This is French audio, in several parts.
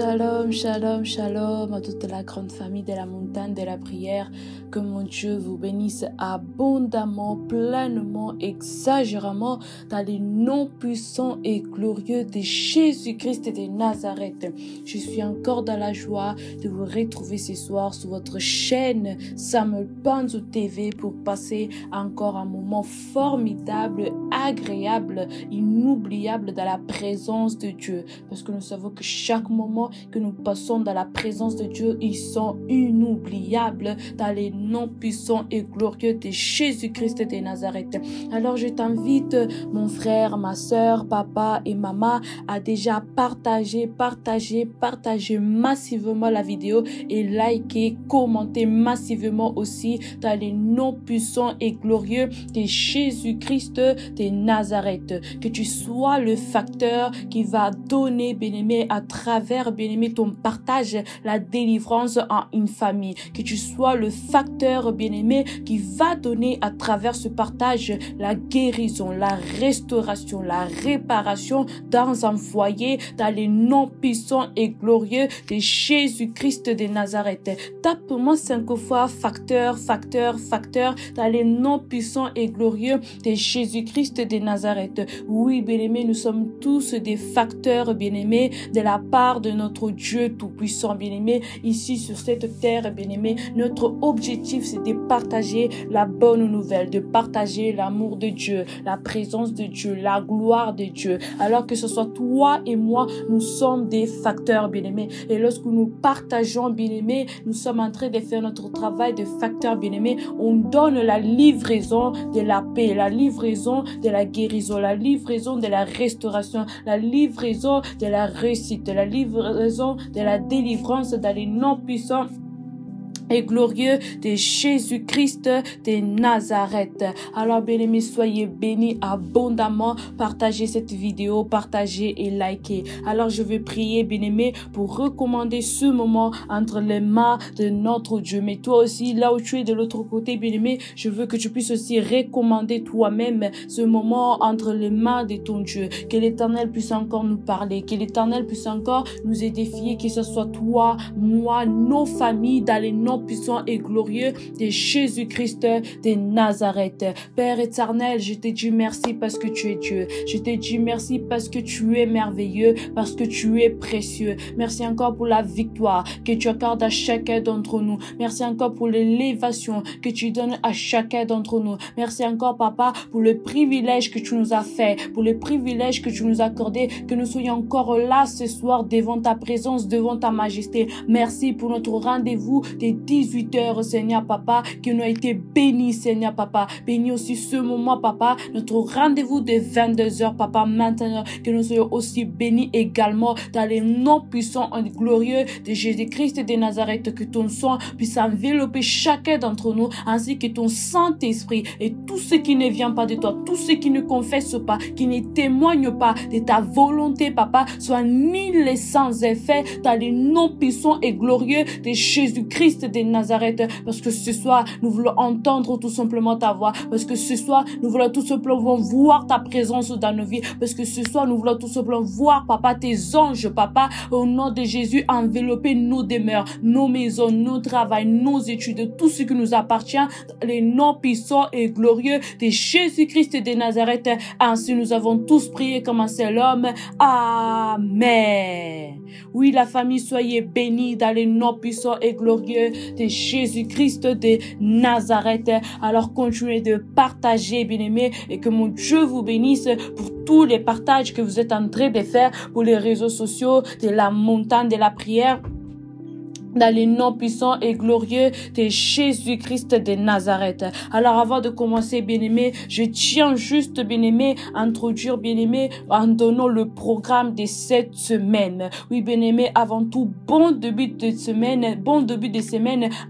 Shalom, shalom, shalom à toute la grande famille de la montagne de la prière. Que mon Dieu vous bénisse abondamment, pleinement, exagérément dans les noms puissants et glorieux de Jésus-Christ et de Nazareth. Je suis encore dans la joie de vous retrouver ce soir sur votre chaîne Samuel Panzu TV pour passer encore un moment formidable, agréable, inoubliable dans la présence de Dieu. Parce que nous savons que chaque moment que nous passons dans la présence de Dieu, ils sont inoubliables dans les non puissant et glorieux de Jésus-Christ de Nazareth. Alors je t'invite, mon frère, ma soeur, papa et maman, à déjà partager massivement la vidéo et liker, commenter massivement aussi dans les noms puissants et glorieux de Jésus-Christ de Nazareth. Que tu sois le facteur qui va donner, bien-aimé, à travers, bien-aimé, ton partage, la délivrance en une famille. Que tu sois le facteur, bien-aimé, qui va donner à travers ce partage la guérison, la restauration, la réparation dans un foyer, dans les noms puissants et glorieux de Jésus-Christ de Nazareth. Tape-moi 5 fois facteur dans les noms puissants et glorieux de Jésus-Christ de Nazareth. Oui, bien-aimé, nous sommes tous des facteurs, bien-aimé, de la part de notre Dieu tout-puissant, bien-aimé, ici sur cette terre, bien-aimé. Notre objectif, c'est de partager la bonne nouvelle, de partager l'amour de Dieu, la présence de Dieu, la gloire de Dieu. Alors que ce soit toi et moi, nous sommes des facteurs, bien-aimés. Et lorsque nous partageons, bien-aimés, nous sommes en train de faire notre travail de facteur, bien-aimés. On donne la livraison de la paix, la livraison de la guérison, la livraison de la restauration, la livraison de la réussite, la livraison de la délivrance dans les non-puissants et glorieux de Jésus-Christ de Nazareth. Alors, bien-aimés, soyez bénis abondamment. Partagez cette vidéo, partagez et likez. Alors, je vais prier, bien-aimés, pour recommander ce moment entre les mains de notre Dieu. Mais toi aussi, là où tu es de l'autre côté, bien-aimé, je veux que tu puisses aussi recommander toi-même ce moment entre les mains de ton Dieu. Que l'Éternel puisse encore nous parler, que l'Éternel puisse encore nous édifier, que ce soit toi, moi, nos familles, dans les noms puissants et glorieux de Jésus-Christ de Nazareth. Père éternel, je te dis merci parce que tu es Dieu. Je te dis merci parce que tu es merveilleux, parce que tu es précieux. Merci encore pour la victoire que tu accordes à chacun d'entre nous. Merci encore pour l'élévation que tu donnes à chacun d'entre nous. Merci encore, Papa, pour le privilège que tu nous as fait, pour le privilège que tu nous as accordé, que nous soyons encore là ce soir devant ta présence, devant ta majesté. Merci pour notre rendez-vous des 18h, Seigneur, Papa, qui nous a été béni, Seigneur, Papa. Bénis aussi ce moment, Papa, notre rendez-vous des 22h, Papa, maintenant, que nous soyons aussi bénis également dans les noms puissants et glorieux de Jésus-Christ de Nazareth, que ton sang puisse envelopper chacun d'entre nous, ainsi que ton Saint-Esprit et tout ce qui ne vient pas de toi, tout ce qui ne confesse pas, qui ne témoigne pas de ta volonté, Papa, soit nul et sans effet dans les noms puissants et glorieux de Jésus-Christ de Nazareth, parce que ce soir, nous voulons entendre tout simplement ta voix, parce que ce soir, nous voulons tout simplement voir ta présence dans nos vies, parce que ce soir, nous voulons tout simplement voir, Papa, tes anges, Papa, au nom de Jésus, envelopper nos demeures, nos maisons, nos travail, nos études, tout ce qui nous appartient, les noms puissants et glorieux de Jésus-Christ de Nazareth. Ainsi, nous avons tous prié comme un seul homme. Amen. Oui, la famille, soyez bénie dans les noms puissants et glorieux de Jésus-Christ de Nazareth. Alors, continuez de partager, bien-aimés, et que mon Dieu vous bénisse pour tous les partages que vous êtes en train de faire pour les réseaux sociaux de la montagne de la prière. Dans les noms puissants et glorieux de Jésus-Christ de Nazareth. Alors, avant de commencer, bien-aimé, je tiens juste, bien-aimé, à introduire, bien-aimé, en donnant le programme de cette semaine. Oui, bien-aimé, avant tout, bon début de semaine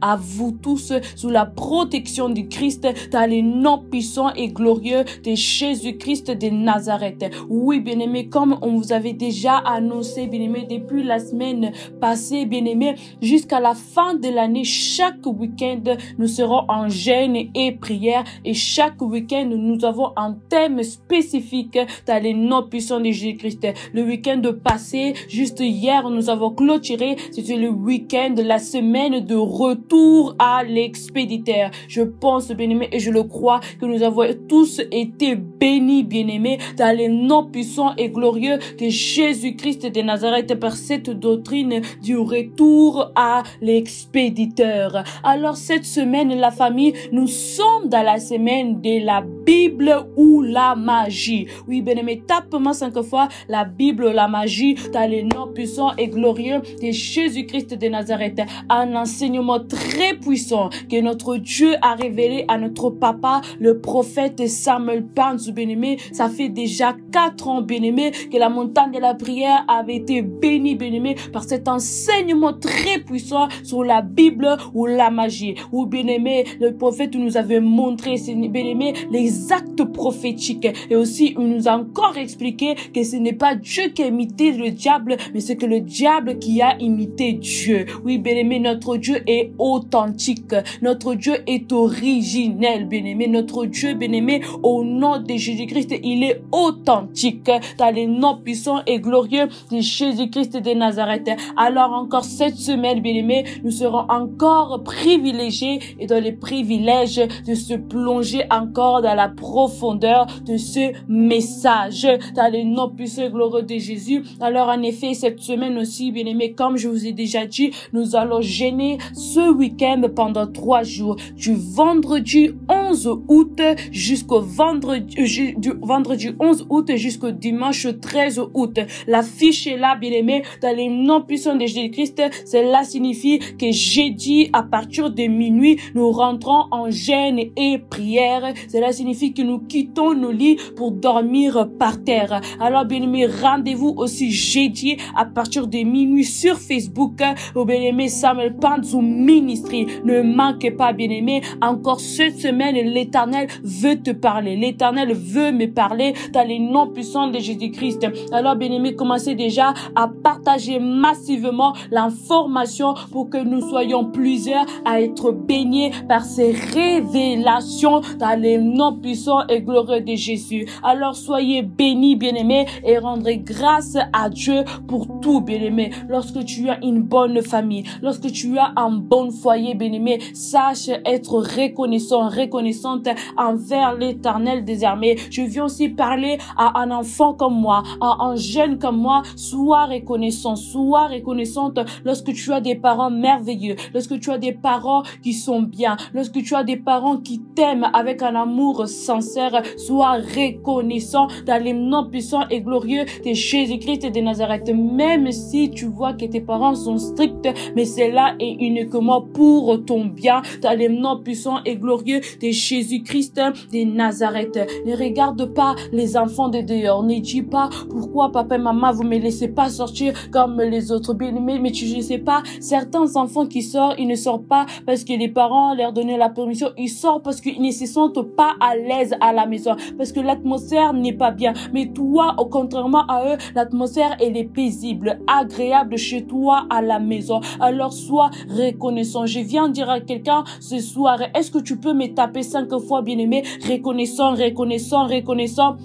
à vous tous, sous la protection du Christ, dans les noms puissants et glorieux de Jésus-Christ de Nazareth. Oui, bien-aimé, comme on vous avait déjà annoncé, bien-aimé, depuis la semaine passée, bien-aimé, jusqu'à la fin de l'année, chaque week-end, nous serons en jeûne et prière. Et chaque week-end, nous avons un thème spécifique dans les noms puissants de Jésus-Christ. Le week-end passé, juste hier, nous avons clôturé. C'était le week-end, la semaine de retour à l'expéditeur. Je pense, bien-aimé, et je le crois, que nous avons tous été bénis, bien-aimés, dans les noms puissants et glorieux de Jésus-Christ de Nazareth par cette doctrine du retour à l'expéditeur. Alors, cette semaine, la famille, nous sommes dans la semaine de la Bible ou la magie. Oui, bien-aimé, tape-moi 5 fois la Bible ou la magie dans les noms puissants et glorieux de Jésus-Christ de Nazareth. Un enseignement très puissant que notre Dieu a révélé à notre papa, le prophète Samuel Panzu, bien-aimé. Ça fait déjà 4 ans, bien-aimé, que la montagne de la prière avait été bénie, bien-aimé, par cet enseignement très puissant sur la Bible ou la magie. Ou bien-aimé, le prophète nous avait montré, bien-aimé, les actes prophétiques, et aussi il nous a encore expliqué que ce n'est pas Dieu qui a imité le diable, mais c'est que le diable qui a imité Dieu. Oui, bien-aimé, notre Dieu est authentique, notre Dieu est originel, bien-aimé, notre Dieu, bien-aimé, au nom de Jésus-Christ, il est authentique dans les noms puissants et glorieux de Jésus-Christ de Nazareth. Alors, encore cette semaine, bien-aimés, nous serons encore privilégiés et dans les privilèges de se plonger encore dans la profondeur de ce message, dans les noms puissants et glorieux de Jésus. Alors, en effet, cette semaine aussi, bien-aimés, comme je vous ai déjà dit, nous allons jeûner ce week-end pendant 3 jours, du vendredi 11 août jusqu'au vendredi 11 août jusqu'au dimanche 13 août. La fiche est là, bien-aimés, dans les noms puissants de Jésus-Christ, c'est la signifie que jeudi, à partir de minuit, nous rentrons en jeûne et prière. Cela signifie que nous quittons nos lits pour dormir par terre. Alors, bien-aimés, rendez-vous aussi jeudi à partir de minuit sur Facebook, au bien-aimé Samuel Panzu Ministries. Ne manquez pas, bien-aimés, encore cette semaine, l'Éternel veut te parler. L'Éternel veut me parler dans les noms puissants de Jésus-Christ. Alors, bien-aimés, commencez déjà à partager massivement l'information pour que nous soyons plusieurs à être baignés par ces révélations dans les noms puissants et glorieux de Jésus. Alors, soyez bénis, bien-aimés, et rendez grâce à Dieu pour tout, bien-aimé. Lorsque tu as une bonne famille, lorsque tu as un bon foyer, bien-aimé, sache être reconnaissant, reconnaissante envers l'Éternel des armées. Je viens aussi parler à un enfant comme moi, à un jeune comme moi. Sois reconnaissant, sois reconnaissante lorsque tu as des parents merveilleux, lorsque tu as des parents qui sont bien, lorsque tu as des parents qui t'aiment avec un amour sincère. Sois reconnaissant dans les noms puissants et glorieux de Jésus-Christ de Nazareth. Même si tu vois que tes parents sont stricts, mais cela est uniquement pour ton bien, dans les noms puissants et glorieux de Jésus-Christ de Nazareth. Ne regarde pas les enfants de dehors, ne dis pas pourquoi papa et maman vous me laissez pas sortir comme les autres, bien-aimés. Mais tu ne sais pas, certains enfants qui sortent, ils ne sortent pas parce que les parents leur donnaient la permission, ils sortent parce qu'ils ne se sentent pas à l'aise à la maison, parce que l'atmosphère n'est pas bien. Mais toi, au contrairement à eux, l'atmosphère elle est paisible, agréable chez toi à la maison. Alors sois reconnaissant. Je viens dire à quelqu'un ce soir, est-ce que tu peux me taper 5 fois, bien-aimé, reconnaissant, reconnaissant, reconnaissant,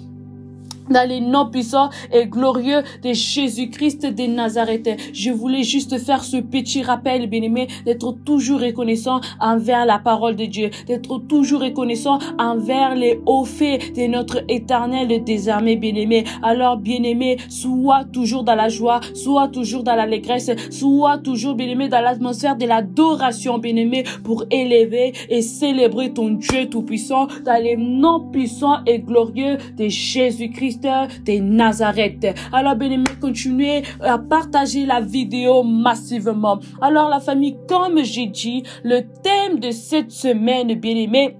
dans les noms puissants et glorieux de Jésus-Christ de Nazareth. Je voulais juste faire ce petit rappel, bien-aimé, d'être toujours reconnaissant envers la parole de Dieu, d'être toujours reconnaissant envers les hauts faits de notre Éternel des armées, bien-aimé. Alors, bien-aimé, sois toujours dans la joie, sois toujours dans l'allégresse, sois toujours, bien-aimé, dans l'atmosphère de l'adoration, bien-aimé, pour élever et célébrer ton Dieu tout-puissant dans les noms puissants et glorieux de Jésus-Christ de Nazareth. Alors, bien-aimés, continuez à partager la vidéo massivement. Alors, la famille, comme j'ai dit, le thème de cette semaine, bien-aimés,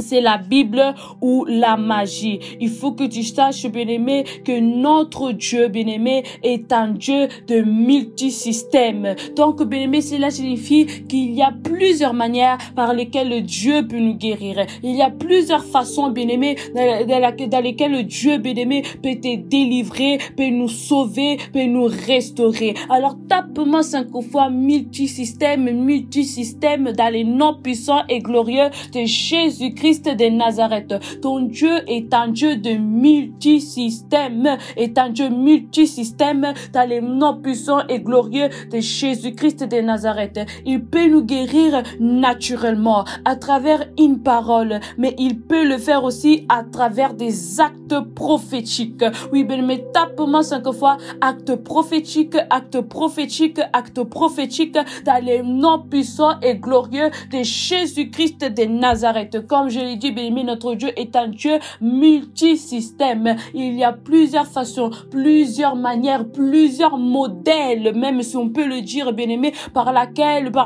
c'est la Bible ou la magie. Il faut que tu saches, bien-aimé, que notre Dieu, bien-aimé, est un Dieu de multisystèmes. Donc, bien-aimé, cela signifie qu'il y a plusieurs manières par lesquelles Dieu peut nous guérir. Il y a plusieurs façons, bien-aimé, dans lesquelles Dieu, bien-aimé, peut te délivrer, peut nous sauver, peut nous restaurer. Alors, tape-moi 5 fois multisystèmes, multisystèmes, dans les noms puissants et glorieux de Jésus-Christ de Nazareth. Ton Dieu est un Dieu de multisystème, est un Dieu multisystème dans les noms puissants et glorieux de Jésus-Christ de Nazareth. Il peut nous guérir naturellement à travers une parole, mais il peut le faire aussi à travers des actes prophétiques. Oui, ben, mais tape-moi 5 fois acte prophétique, acte prophétique, acte prophétique dans les noms puissants et glorieux de Jésus-Christ de Nazareth. Comme je l'ai dit, bien-aimé, notre Dieu est un Dieu multisystème. Il y a plusieurs façons, plusieurs manières, plusieurs modèles, même si on peut le dire, bien-aimé, par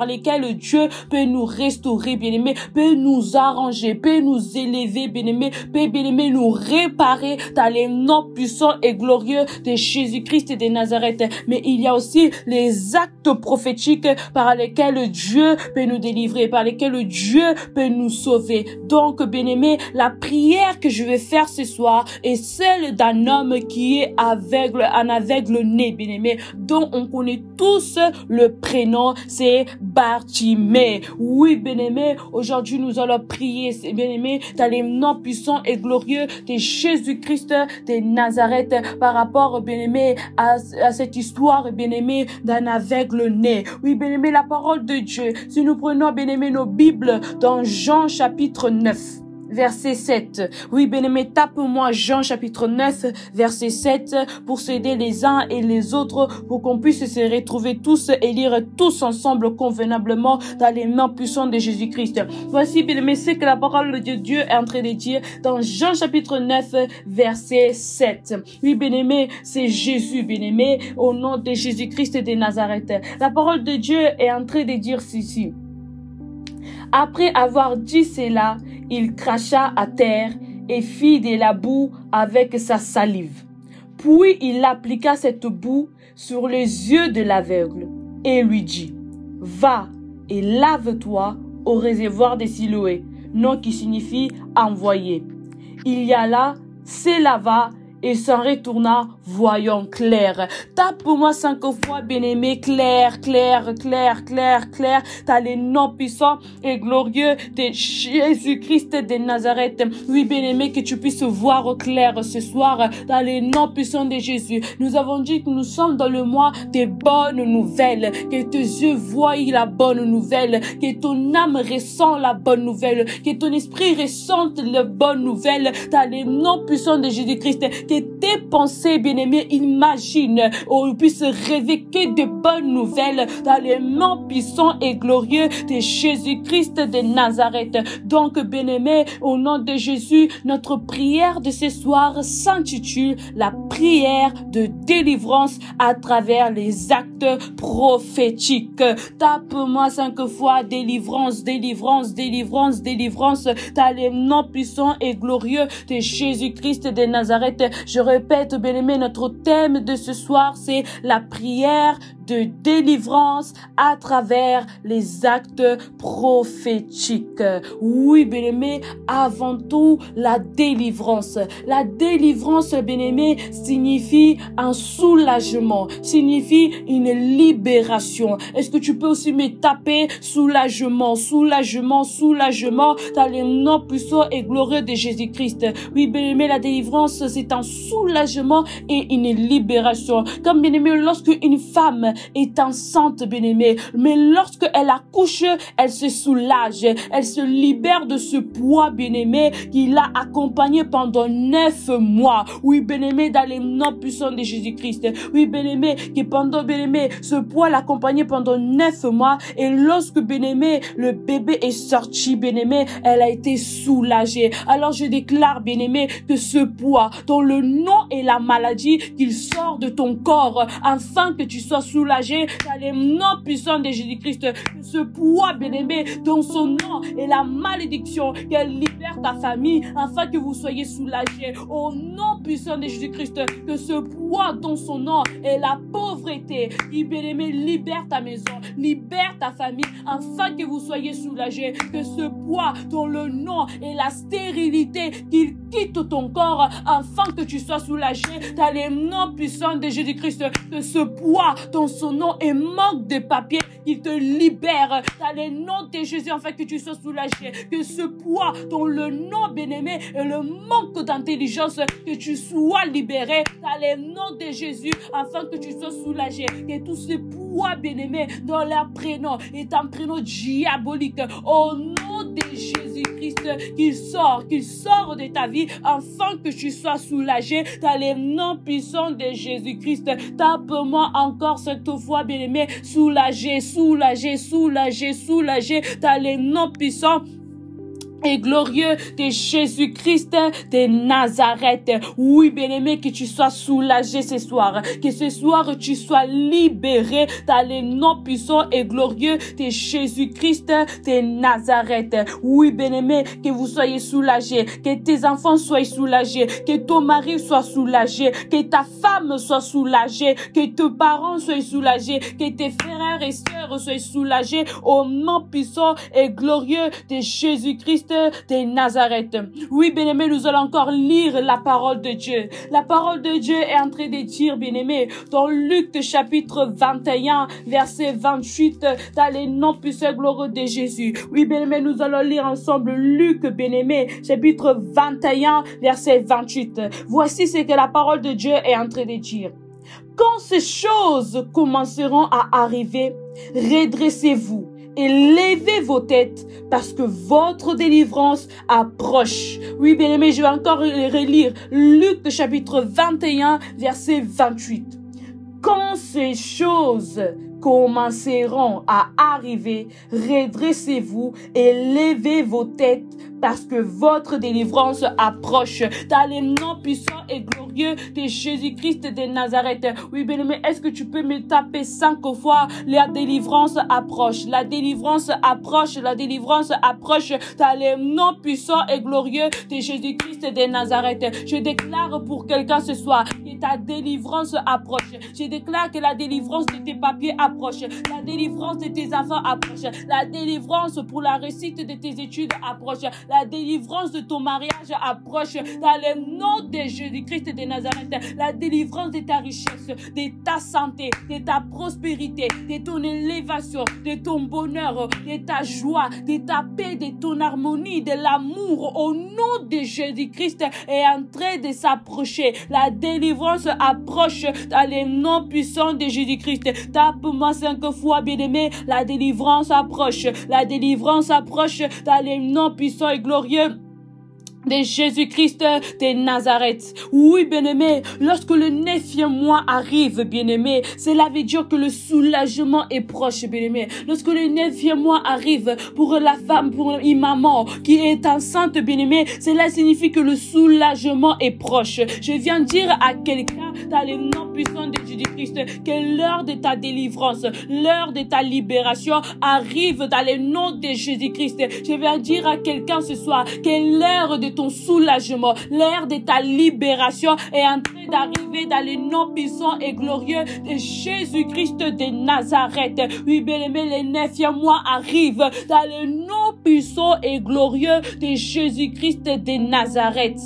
lesquels Dieu peut nous restaurer, bien-aimé, peut nous arranger, peut nous élever, bien-aimé, peut, bien-aimé, nous réparer dans les noms puissants et glorieux de Jésus-Christ et de Nazareth. Mais il y a aussi les actes prophétiques par lesquels Dieu peut nous délivrer, par lesquels Dieu peut nous sauver. Donc, bien-aimé, la prière que je vais faire ce soir est celle d'un homme qui est aveugle, un aveugle né, bien-aimé, dont on connaît tous le prénom, c'est Bartimée. Oui, bien-aimé, aujourd'hui, nous allons prier, bien-aimé, dans les noms puissants et glorieux de Jésus-Christ de Nazareth, par rapport, bien-aimé, à cette histoire, bien-aimé, d'un aveugle né. Oui, bien-aimé, la parole de Dieu, si nous prenons, bien-aimé, nos Bibles dans Jean chapitre 9. verset 7. Oui, bien-aimé, tape moi Jean chapitre 9, verset 7, pour s'aider les uns et les autres, pour qu'on puisse se retrouver tous et lire tous ensemble convenablement dans les mains puissantes de Jésus-Christ. Voici, bien-aimé, ce que la parole de Dieu est en train de dire dans Jean chapitre 9, verset 7. Oui, bien-aimé, c'est Jésus, bien-aimé, au nom de Jésus-Christ de Nazareth. La parole de Dieu est en train de dire ceci. Après avoir dit cela, il cracha à terre et fit de la boue avec sa salive. Puis il appliqua cette boue sur les yeux de l'aveugle et lui dit, « Va et lave-toi au réservoir de Siloé », nom qui signifie « envoyer ». Il y alla, se lava et s'en retourna, voyant clair. Tape pour moi 5 fois, bien-aimé, clair, clair, clair, clair, clair. T'as les noms puissants et glorieux de Jésus-Christ de Nazareth. Oui, bien-aimé, que tu puisses voir au clair ce soir, dans les noms puissants de Jésus. Nous avons dit que nous sommes dans le mois des bonnes nouvelles, que tes yeux voient la bonne nouvelle, que ton âme ressent la bonne nouvelle, que ton esprit ressente la bonne nouvelle. T'as les noms puissants de Jésus-Christ. Que tes pensées, bien-aimés, imagine, on puisse rêver que de bonnes nouvelles dans les noms puissants et glorieux de Jésus-Christ de Nazareth. Donc, bien-aimés, au nom de Jésus, notre prière de ce soir s'intitule la prière de délivrance à travers les actes prophétiques. Tape-moi 5 fois, délivrance, délivrance, délivrance, délivrance, dans les noms puissants et glorieux de Jésus-Christ de Nazareth. Je répète, bien-aimé, notre thème de ce soir, c'est la prière de délivrance à travers les actes prophétiques. Oui, bien-aimé, avant tout, la délivrance. La délivrance, bien-aimé, signifie un soulagement, signifie une libération. Est-ce que tu peux aussi me taper soulagement, soulagement, soulagement dans les noms puissants et glorieux de Jésus-Christ? Oui, bien-aimé, la délivrance, c'est un soulagement et une libération. Comme bien-aimé, lorsque une femme est enceinte, bien-aimée, mais lorsqu'elle accouche, elle se soulage, elle se libère de ce poids, bien-aimé, qui l'a accompagnée pendant 9 mois. Oui, bien-aimé, dans les noms puissants de Jésus-Christ. Oui, bien-aimé, que pendant, bien-aimé, ce poids l'accompagnait pendant 9 mois, et lorsque, bien-aimé, le bébé est sorti, bien-aimé, elle a été soulagée. Alors je déclare, bien-aimé, que ce poids, dont le nom et la maladie, qu'il sort de ton corps, afin que tu sois soulagé dans les noms puissants de Jésus-Christ. Que ce poids, bien-aimé, dont son nom et la malédiction, qu'elle libère ta famille, afin que vous soyez soulagés au nom puissant de Jésus-Christ. Que ce poids, dont son nom et la pauvreté, bien-aimé, libère ta maison, libère ta famille, afin que vous soyez soulagés. Que ce poids, dont le nom et la stérilité, qu'il quitte ton corps, afin que tu sois soulagé dans les noms puissants de Jésus-Christ. Que ce poids, dont son nom et manque de papier, qu'il te libère dans les noms de Jésus, afin que tu sois soulagé. Que ce poids, dont le nom, bien-aimé, et le manque d'intelligence, que tu sois libéré dans les noms de Jésus, afin que tu sois soulagé. Que tous ces poids, bien-aimé, dans leur prénom est un prénom diabolique, au nom de Jésus-Christ, qu'il sort de ta vie, afin que tu sois soulagé dans les noms puissants de Jésus-Christ. Tape-moi encore cette fois, bien-aimé, soulagé, soulagé, soulagé, soulagé dans les noms puissants et glorieux de Jésus-Christ de Nazareth. Oui, bien-aimé, que tu sois soulagé ce soir, que ce soir tu sois libéré dans les noms puissants et glorieux de Jésus-Christ de Nazareth. Oui, bien-aimé, que vous soyez soulagés, que tes enfants soient soulagés, que ton mari soit soulagé, que ta femme soit soulagée, que tes parents soient soulagés, que tes frères et sœurs soient soulagés au nom puissant et glorieux de Jésus-Christ de Nazareth. Oui, bien-aimé, nous allons encore lire la parole de Dieu. La parole de Dieu est en train de dire, bien-aimé, dans Luc chapitre 21, verset 28, dans les noms puissants glorieux de Jésus. Oui, bien-aimé, nous allons lire ensemble Luc, bien-aimé, chapitre 21, verset 28. Voici ce que la parole de Dieu est en train de dire. Quand ces choses commenceront à arriver, redressez-vous et levez vos têtes parce que votre délivrance approche. Oui, bien aimé, je vais encore relire Luc chapitre 21, verset 28. Quand ces choses commenceront à arriver, redressez-vous et levez vos têtes parce que votre délivrance approche. Dans les noms puissants et glorieux de Jésus-Christ de Nazareth. Oui, bien-aimé, est-ce que tu peux me taper 5 fois? La délivrance approche, la délivrance approche, la délivrance approche. Dans les noms puissants et glorieux de Jésus-Christ de Nazareth. Je déclare pour quelqu'un ce soir que ta délivrance approche. Je déclare que la délivrance de tes papiers approche. La délivrance de tes enfants approche. La délivrance pour la réussite de tes études approche. La délivrance de ton mariage approche dans le nom de Jésus-Christ de Nazareth. La délivrance de ta richesse, de ta santé, de ta prospérité, de ton élévation, de ton bonheur, de ta joie, de ta paix, de ton harmonie, de l'amour au nom de Jésus-Christ est en train de s'approcher. La délivrance approche dans le nom puissant de Jésus-Christ. Tape-moi 5 fois, bien-aimé. La délivrance approche. La délivrance approche dans le nom puissant et glorieux de Jésus-Christ de Nazareth. Oui, bien-aimé, lorsque le 9e mois arrive, bien-aimé, cela veut dire que le soulagement est proche, bien-aimé. Lorsque le 9e mois arrive pour la femme, pour une maman qui est enceinte, bien-aimé, cela signifie que le soulagement est proche. Je viens dire à quelqu'un dans le nom puissant de Jésus-Christ que l'heure de ta délivrance, l'heure de ta libération arrive dans le nom de Jésus-Christ. Je viens dire à quelqu'un ce soir que l'heure de ton soulagement, l'ère de ta libération est en train d'arriver dans les noms puissants et glorieux de Jésus-Christ de Nazareth. Oui, bien-aimé, les 9e mois arrivent dans les noms puissants et glorieux de Jésus-Christ de Nazareth.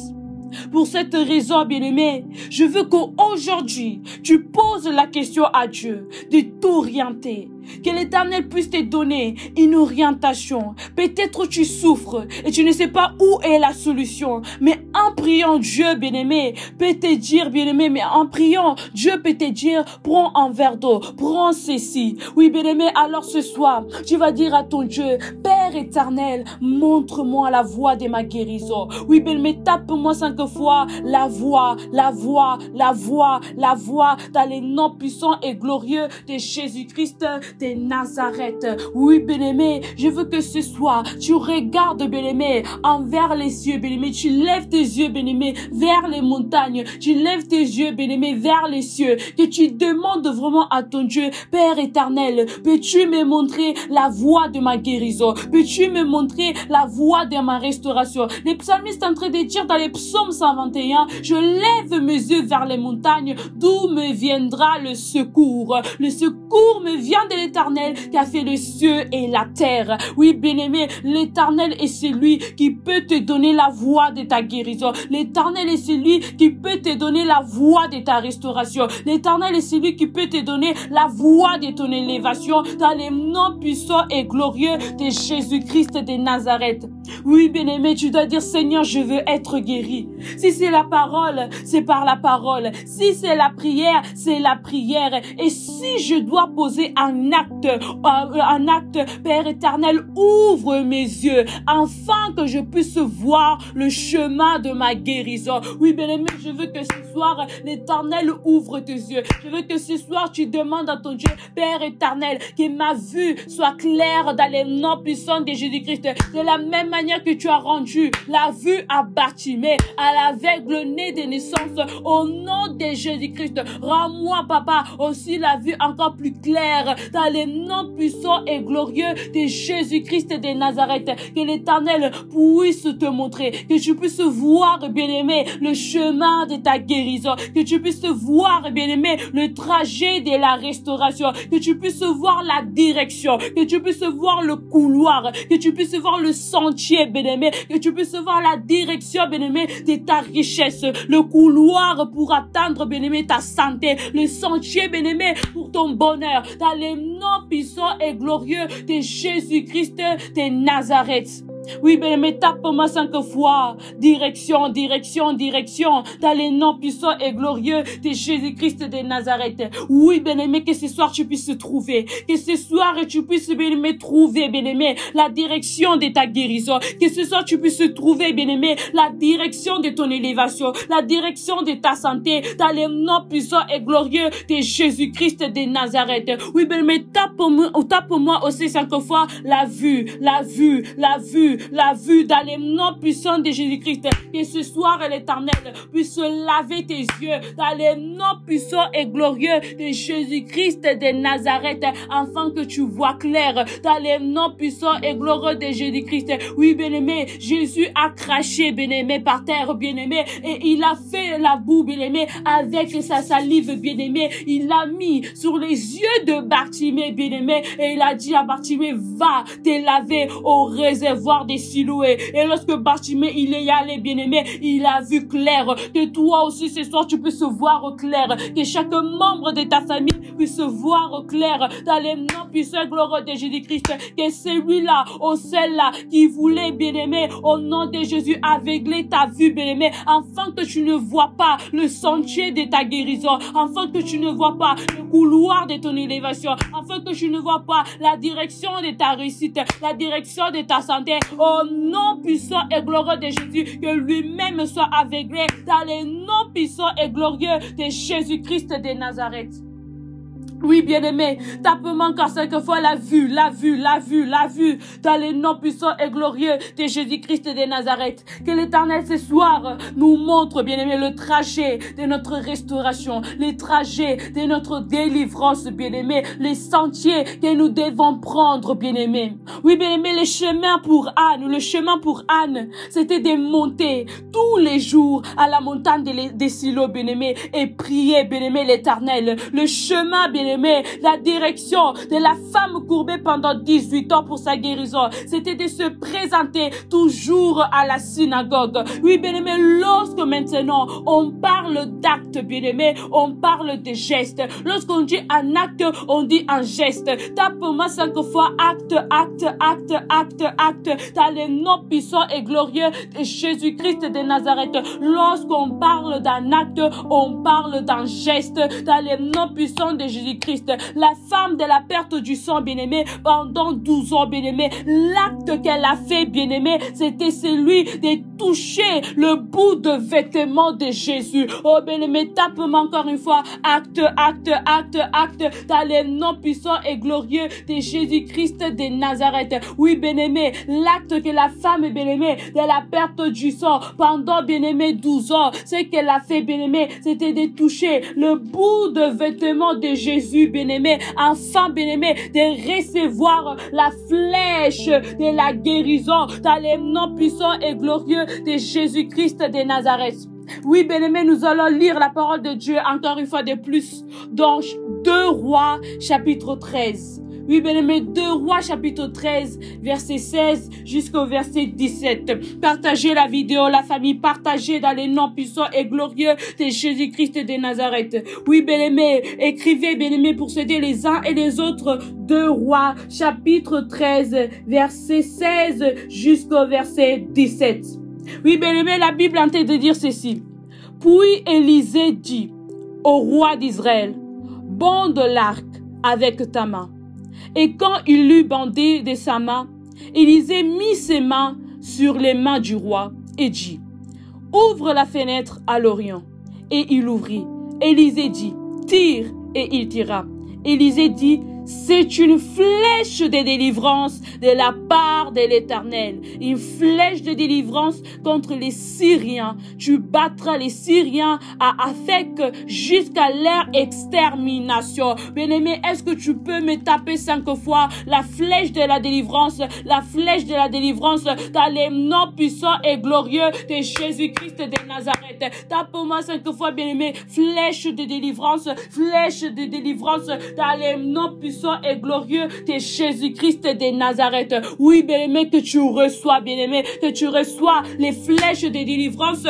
Pour cette raison, bien-aimé, je veux qu'aujourd'hui, tu poses la question à Dieu de t'orienter. Que l'Éternel puisse te donner une orientation. Peut-être tu souffres et tu ne sais pas où est la solution. Mais en priant Dieu, bien-aimé, peut te dire, bien-aimé, mais en priant, Dieu peut te dire, prends un verre d'eau, prends ceci. Oui, bien-aimé, alors ce soir, tu vas dire à ton Dieu, Père éternel, montre-moi la voie de ma guérison. Oui, bien-aimé, tape-moi 5 fois la voie, la voie, la voie, la voie dans les noms puissants et glorieux de Jésus-Christ de Nazareth. Oui, bien-aimé, je veux que ce soir, tu regardes, bien-aimé, envers les cieux, bien-aimé. Tu lèves tes yeux, bien-aimé, vers les montagnes. Tu lèves tes yeux, bien-aimé, vers les cieux. Que tu demandes vraiment à ton Dieu, Père éternel, peux-tu me montrer la voie de ma guérison? Peux-tu me montrer la voie de ma restauration? Les psalmistes sont en train de dire dans les psaumes 121, je lève mes yeux vers les montagnes, d'où me viendra le secours. Le secours me vient de l'Éternel qui a fait les cieux et la terre. Oui, bien-aimé, l'Éternel est celui qui peut te donner la voie de ta guérison. L'Éternel est celui qui peut te donner la voie de ta restauration. L'Éternel est celui qui peut te donner la voie de ton élévation dans les noms puissants et glorieux de Jésus-Christ de Nazareth. Oui, bien-aimé, tu dois dire, Seigneur, je veux être guéri. Si c'est la parole, c'est par la parole. Si c'est la prière, c'est la prière. Et si je dois poser un acte, Père éternel, ouvre mes yeux, afin que je puisse voir le chemin de ma guérison. Oui, bien-aimé, je veux que ce soir, l'Éternel ouvre tes yeux. Je veux que ce soir, tu demandes à ton Dieu, Père éternel, que ma vue soit claire dans les noms puissants de Jésus-Christ. De la même manière que tu as rendu la vue à Bartimée, à l'aveugle né de naissance, au nom de Jésus-Christ, rends-moi, Papa, aussi la vue encore plus claire dans les noms puissants et glorieux de Jésus-Christ de Nazareth. Que l'Éternel puisse te montrer, que tu puisses voir, bien-aimé, le chemin de ta guérison, que tu puisses voir, bien-aimé, le trajet de la restauration, que tu puisses voir la direction, que tu puisses voir le couloir, que tu puisses voir le sentier, bien-aimé, que tu puisses voir la direction, bien-aimé, de ta richesse, le couloir pour atteindre, bien-aimé, ta santé, le sentier, bien-aimé, pour ton bonheur, dans les noms puissants et glorieux de Jésus-Christ de Nazareth. Oui, bien-aimé, tape-moi 5 fois. Direction, direction, direction. Dans les noms puissants et glorieux de Jésus-Christ de Nazareth. Oui, bien-aimé, que ce soir tu puisses trouver. Que ce soir tu puisses, bien-aimé, trouver, bien-aimé, la direction de ta guérison. Que ce soir tu puisses trouver, bien-aimé, la direction de ton élévation. La direction de ta santé. Dans les noms puissants et glorieux de Jésus-Christ de Nazareth. Oui, bien-aimé, tape-moi aussi 5 fois la vue, la vue, la vue. La vue dans les noms puissants de Jésus-Christ. Que ce soir, l'Éternel puisse laver tes yeux dans les noms puissants et glorieux de Jésus-Christ de Nazareth, afin que tu vois clair dans les noms puissants et glorieux de Jésus-Christ. Oui, bien-aimé, Jésus a craché, bien-aimé, par terre, bien-aimé, et il a fait la boue, bien-aimé, avec sa salive, bien-aimé. Il l'a mis sur les yeux de Bartimée, bien-aimé, et il a dit à Bartimée, va te laver au réservoir de Siloé. Et lorsque Bartimée, il est allé, bien-aimé, il a vu clair. Que toi aussi, ce soir, tu peux se voir au clair. Que chaque membre de ta famille puisse se voir au clair dans les noms puissants glorieux de Jésus-Christ. Que celui-là, ou celle-là, qui voulait, bien-aimé, au nom de Jésus, aveugler ta vue, bien-aimé, afin que tu ne vois pas le sentier de ta guérison, afin que tu ne vois pas le couloir de ton élévation, afin que tu ne vois pas la direction de ta réussite, la direction de ta santé. Au nom puissant et glorieux de Jésus, que lui-même soit aveuglé dans les noms puissants et glorieux de Jésus-Christ de Nazareth. Oui, bien-aimé, tape-moi encore 5 fois la vue, la vue, la vue, la vue, dans les noms puissants et glorieux de Jésus-Christ de Nazareth. Que l'Éternel, ce soir, nous montre, bien-aimé, le trajet de notre restauration, le trajet de notre délivrance, bien-aimé, les sentiers que nous devons prendre, bien-aimé. Oui, bien-aimé, les chemins pour Anne, le chemin pour Anne, c'était de monter tous les jours à la montagne des Siloé, bien-aimé, et prier, bien-aimé, l'Éternel. Le chemin, bien-aimé, la direction de la femme courbée pendant 18 ans pour sa guérison, c'était de se présenter toujours à la synagogue. Oui, bien-aimé, lorsque maintenant on parle d'actes, bien-aimé, on parle de gestes. Lorsqu'on dit un acte, on dit un geste. Tape-moi 5 fois acte, acte, acte, acte, acte, dans les noms puissants et glorieux de Jésus-Christ de Nazareth. Lorsqu'on parle d'un acte, on parle d'un geste, dans les noms puissants de Jésus-Christ. La femme de la perte du sang, bien-aimé, pendant 12 ans, bien-aimé, l'acte qu'elle a fait, bien-aimé, c'était celui de toucher le bout de vêtement de Jésus. Oh, bien-aimé, tape-moi encore une fois, acte, acte, acte, acte, dans les noms puissants et glorieux de Jésus-Christ de Nazareth. Oui, bien-aimé, l'acte que la femme, bien-aimé, de la perte du sang, pendant, bien-aimé, 12 ans, ce qu'elle a fait, bien-aimé, c'était de toucher le bout de vêtement de Jésus. Bien-aimé, afin, bien-aimé, de recevoir la flèche de la guérison dans les noms puissants et glorieux de Jésus-Christ de Nazareth. Oui, bien-aimé, nous allons lire la parole de Dieu encore une fois de plus dans 2 Rois chapitre 13. Oui, bien-aimé, 2 Rois, chapitre 13, verset 16 jusqu'au verset 17. Partagez la vidéo, la famille, partagez dans les noms puissants et glorieux de Jésus-Christ de Nazareth. Oui, bien-aimé, écrivez, bien-aimé, pour s'aider les uns et les autres. 2 Rois, chapitre 13, verset 16 jusqu'au verset 17. Oui, bien-aimé, la Bible en train de dire ceci. Puis Élisée dit au roi d'Israël, « Bande l'arc avec ta main. » Et quand il l'eut bandé de sa main, Élisée mit ses mains sur les mains du roi et dit, « Ouvre la fenêtre à l'Orient. » Et il ouvrit. Élisée dit, « Tire. » Et il tira. Élisée dit, « C'est une flèche de délivrance de la part de l'Éternel. Une flèche de délivrance contre les Syriens. Tu battras les Syriens à Afek jusqu'à leur extermination. » Bien-aimé, est-ce que tu peux me taper 5 fois la flèche de la délivrance, la flèche de la délivrance dans les noms puissants et glorieux de Jésus-Christ de Nazareth. Tape-moi 5 fois, bien-aimé, flèche de délivrance dans les noms puissants et glorieux de Jésus-Christ de Nazareth. Oui, bien-aimé, que tu reçois, bien-aimé, que tu reçois les flèches de délivrance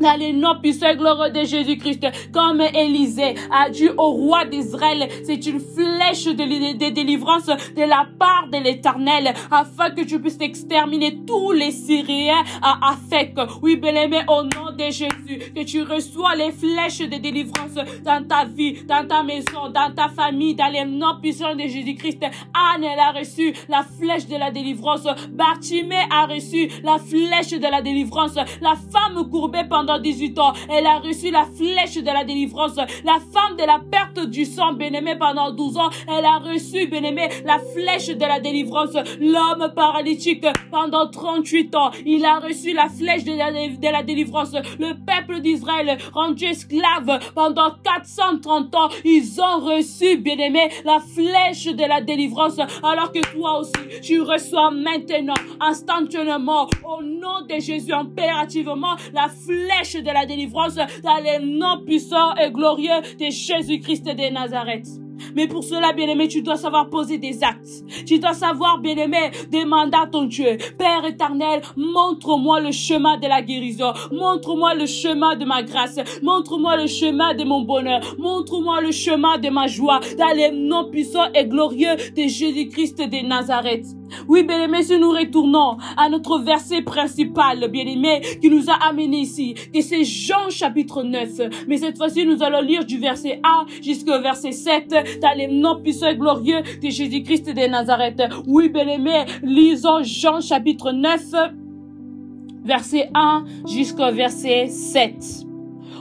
Dans le nom puissant et glorieux de Jésus-Christ, comme Élisée a dit au roi d'Israël, c'est une flèche de délivrance de la part de l'Éternel, afin que tu puisses exterminer tous les Syriens à Afek. Oui, bien-aimé, au nom de Jésus, que tu reçois les flèches de délivrance dans ta vie, dans ta maison, dans ta famille, dans le nom puissant de Jésus-Christ. Anne, elle a reçu la flèche de la délivrance. Bartimée a reçu la flèche de la délivrance. La femme courbée pendant 18 ans, elle a reçu la flèche de la délivrance. La femme de la perte du sang, bien-aimée, pendant 12 ans, elle a reçu, bien-aimée, la flèche de la délivrance. L'homme paralytique, pendant 38 ans, il a reçu la flèche de la délivrance. Le peuple d'Israël, rendu esclave pendant 430 ans, ils ont reçu, bien-aimée, la flèche de la délivrance. Alors que toi aussi, tu reçois maintenant, instantanément, au nom de Jésus, impérativement, la flèche de la délivrance dans les noms puissants et glorieux de Jésus-Christ de Nazareth. Mais pour cela, bien-aimé, tu dois savoir poser des actes. Tu dois savoir, bien-aimé, demander à ton Dieu. Père éternel, montre-moi le chemin de la guérison. Montre-moi le chemin de ma grâce. Montre-moi le chemin de mon bonheur. Montre-moi le chemin de ma joie. Dans les noms puissants et glorieux de Jésus-Christ de Nazareth. Oui, bien-aimé, si nous retournons à notre verset principal, bien-aimé, qui nous a amené ici, et c'est Jean chapitre 9. Mais cette fois-ci, nous allons lire du verset 1 jusqu'au verset 7, dans les noms puissants et glorieux de Jésus-Christ de Nazareth. Oui, bien-aimé, lisons Jean chapitre 9, verset 1 jusqu'au verset 7.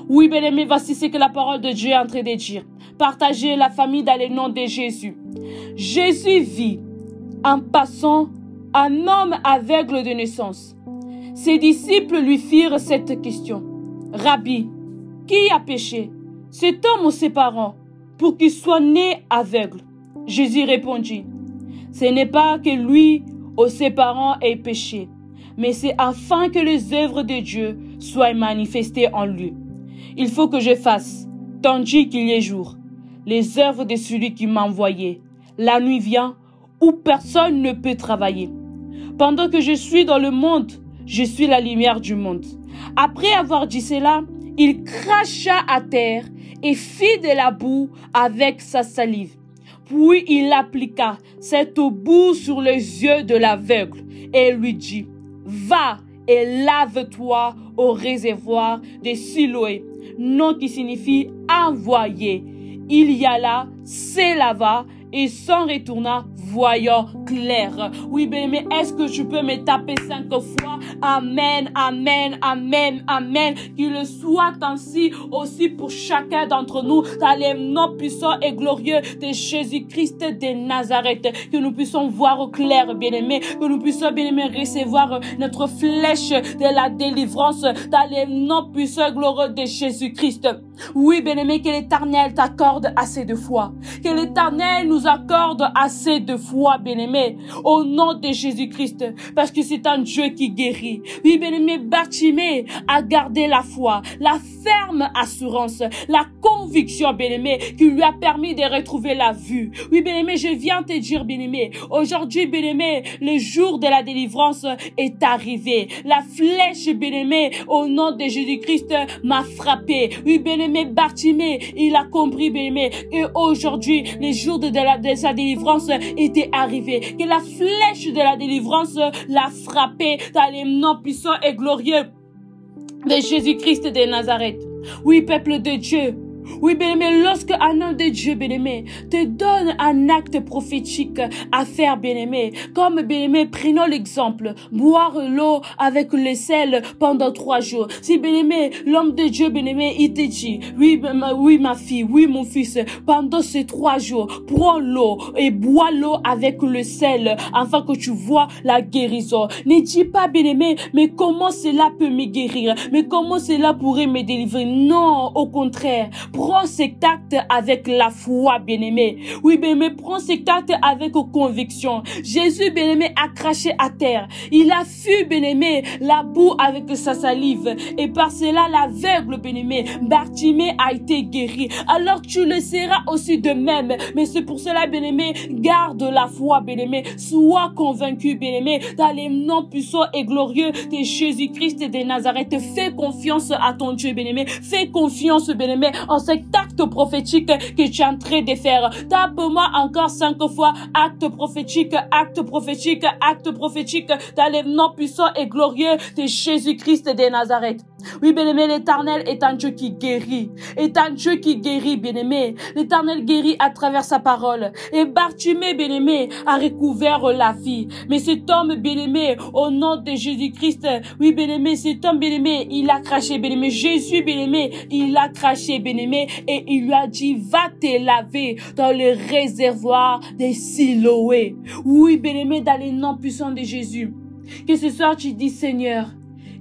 Oui, bien-aimé, voici ce que la parole de Dieu est en train de dire. Partagez la famille dans les noms de Jésus. Jésus vit. En passant, un homme aveugle de naissance. Ses disciples lui firent cette question. « Rabbi, qui a péché, cet homme ou ses parents, pour qu'il soit né aveugle ?» Jésus répondit. « Ce n'est pas que lui ou ses parents aient péché, mais c'est afin que les œuvres de Dieu soient manifestées en lui. Il faut que je fasse, tandis qu'il est jour, les œuvres de celui qui m'a envoyé. La nuit vient, où personne ne peut travailler. Pendant que je suis dans le monde, je suis la lumière du monde. » Après avoir dit cela, il cracha à terre et fit de la boue avec sa salive. Puis il appliqua cette boue sur les yeux de l'aveugle et lui dit, « Va et lave-toi au réservoir de Siloé, nom qui signifie envoyer. » Il y alla, se lava et s'en retourna, voyant clair. Oui, bien-aimé, est-ce que tu peux me taper 5 fois? Amen, amen, amen, amen. Qu'il le soit ainsi aussi pour chacun d'entre nous, dans les noms puissants et glorieux de Jésus-Christ de Nazareth. Que nous puissions voir au clair, bien-aimé. Que nous puissions, bien-aimé, recevoir notre flèche de la délivrance dans les noms puissants et glorieux de Jésus-Christ. Oui, bien-aimé, que l'Éternel t'accorde assez de foi. Que l'Éternel nous accorde assez de foi, bien-aimé, au nom de Jésus-Christ, parce que c'est un Dieu qui guérit. Oui, bien-aimé, Bartimée a gardé la foi, la ferme assurance, la conviction, bien-aimé, qui lui a permis de retrouver la vue. Oui, bien-aimé, je viens te dire, bien-aimé, aujourd'hui, bien-aimé, le jour de la délivrance est arrivé. La flèche, bien-aimé, au nom de Jésus-Christ, m'a frappé. Oui, bien-aimé, Bartimée, il a compris, bien-aimé, et aujourd'hui, le jour de sa délivrance était arrivé. Que la flèche de la délivrance l'a frappé dans les noms puissants et glorieux de Jésus-Christ de Nazareth. Oui, peuple de Dieu. Oui, bien-aimé, lorsque un homme de Dieu, bien-aimé, te donne un acte prophétique à faire, bien-aimé, comme, bien-aimé, prenons l'exemple, boire l'eau avec le sel pendant 3 jours. Si, bien-aimé, l'homme de Dieu, bien-aimé, il te dit, oui, ma fille, oui, mon fils, pendant ces 3 jours, prends l'eau et bois l'eau avec le sel, afin que tu vois la guérison. Ne dis pas, bien-aimé, mais comment cela peut me guérir? Mais comment cela pourrait me délivrer? Non, au contraire. prends cet acte avec la foi, bien-aimé. Oui, bien-aimé, prends cet acte avec conviction. Jésus, bien-aimé, a craché à terre. Il a fui, bien-aimé, la boue avec sa salive. Et par cela, l'aveugle, bien-aimé, Bartimée a été guéri. Alors tu le seras aussi de même. Mais c'est pour cela, bien-aimé, garde la foi, bien-aimé. Sois convaincu, bien-aimé, dans les noms puissants et glorieux de Jésus-Christ de Nazareth. Fais confiance à ton Dieu, bien-aimé. Fais confiance, bien-aimé, en cet acte prophétique que tu es en train de faire. Tape-moi encore 5 fois. Acte prophétique, acte prophétique, acte prophétique, dans les noms puissants et glorieux de Jésus-Christ de Nazareth. Oui, bien-aimé, l'Éternel est un Dieu qui guérit. Est un Dieu qui guérit, bien-aimé. L'Éternel guérit à travers sa parole. Et Bartimée, bien-aimé, a recouvert la vie. Mais cet homme, bien-aimé, au nom de Jésus-Christ, oui, bien-aimé, cet homme, bien-aimé, il a craché, bien-aimé. Jésus, bien-aimé, il a craché, bien-aimé, et il lui a dit, va te laver dans le réservoir de Siloé. Oui, bien-aimé, dans les noms puissants de Jésus. Que ce soir, tu dis, Seigneur,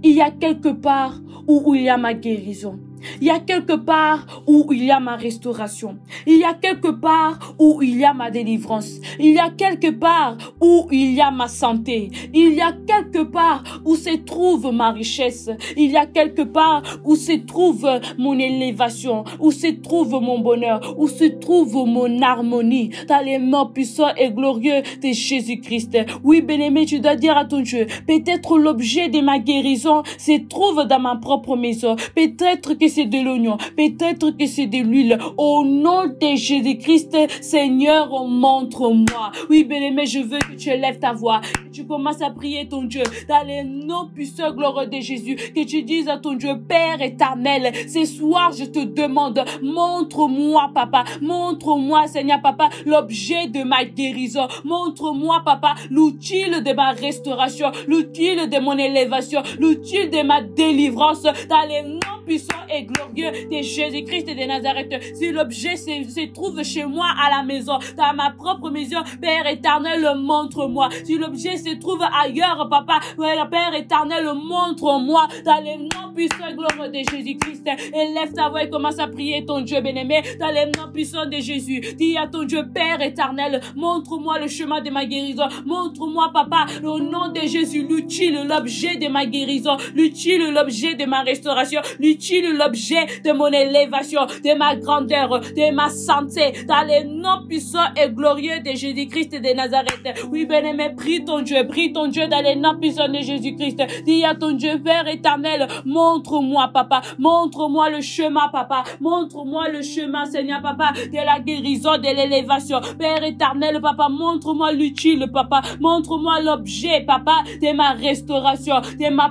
il y a quelque part où il y a ma guérison. Il y a quelque part où il y a ma restauration. Il y a quelque part où il y a ma délivrance. Il y a quelque part où il y a ma santé. Il y a quelque part où se trouve ma richesse. Il y a quelque part où se trouve mon élévation, où se trouve mon bonheur, où se trouve mon harmonie. Dans les noms puissants et glorieux de Jésus-Christ. Oui, bien-aimé, tu dois dire à ton Dieu, peut-être l'objet de ma guérison se trouve dans ma propre maison. Peut-être que c'est de l'oignon, peut-être que c'est de l'huile. Au nom de Jésus-Christ, Seigneur, montre-moi. Oui, bien-aimé, je veux que tu élèves ta voix, que tu commences à prier ton Dieu, dans les noms puissants glorieux de Jésus, que tu dises à ton Dieu, Père éternel, ce soir, je te demande, montre-moi, Papa, montre-moi, Seigneur, Papa, l'objet de ma guérison, montre-moi, Papa, l'outil de ma restauration, l'outil de mon élévation, l'outil de ma délivrance, dans les noms puissants et glorieux de Jésus-Christ et de Nazareth. Si l'objet se trouve chez moi à la maison, dans ma propre maison, Père éternel, montre-moi. Si l'objet se trouve ailleurs, Papa, Père éternel, montre-moi. Dans les noms puissants et glorieux de Jésus-Christ, élève ta voix et commence à prier ton Dieu bien-aimé. Dans les noms puissants de Jésus, dis à ton Dieu, Père éternel, montre-moi le chemin de ma guérison. Montre-moi, Papa, au nom de Jésus, l'utile, l'objet de ma guérison, l'utile, l'objet de ma restauration, l'utile, l'objet de mon élévation, de ma grandeur, de ma santé, dans les noms puissants et glorieux de Jésus-Christ et de Nazareth. Oui, bien-aimé, prie ton Dieu dans les noms puissants de Jésus-Christ. Dis à ton Dieu, Père éternel, montre-moi, Papa, montre-moi le chemin, Papa, montre-moi le chemin, Seigneur, Papa, de la guérison, de l'élévation. Père éternel, Papa, montre-moi l'utile, Papa, montre-moi l'objet, Papa, de ma restauration, de ma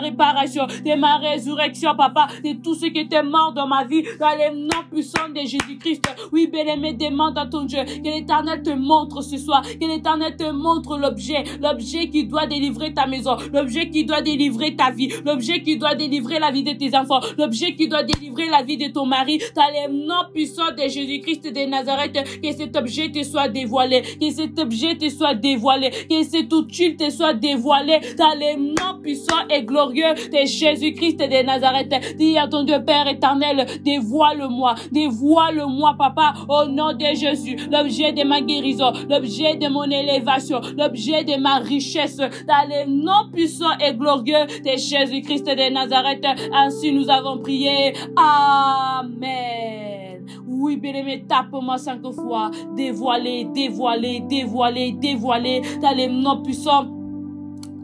réparation, de ma résurrection, Papa, de tout ce qui était mort dans ma vie, dans les noms puissants de Jésus-Christ. Oui, bien-aimé, demande à ton Dieu que l'Éternel te montre ce soir, que l'Éternel te montre l'objet, l'objet qui doit délivrer ta maison, l'objet qui doit délivrer ta vie, l'objet qui doit délivrer la vie de tes enfants, l'objet qui doit délivrer la vie de ton mari, dans les noms puissants de Jésus-Christ de Nazareth, que cet objet te soit dévoilé, que cet objet te soit dévoilé, que cet outil te soit dévoilé, dans les noms puissants et glorieux de Jésus-Christ de Nazareth. Dis à ton Dieu, Père éternel, dévoile-moi, dévoile-moi, Papa, au nom de Jésus, l'objet de ma guérison, l'objet de mon élévation, l'objet de ma richesse, dans les noms puissants et glorieux de Jésus-Christ de Nazareth. Ainsi nous avons prié. Amen. Oui, bien-aimé, tape-moi 5 fois, dévoilé, dévoilé, dévoilé, dévoilé, dans les noms puissants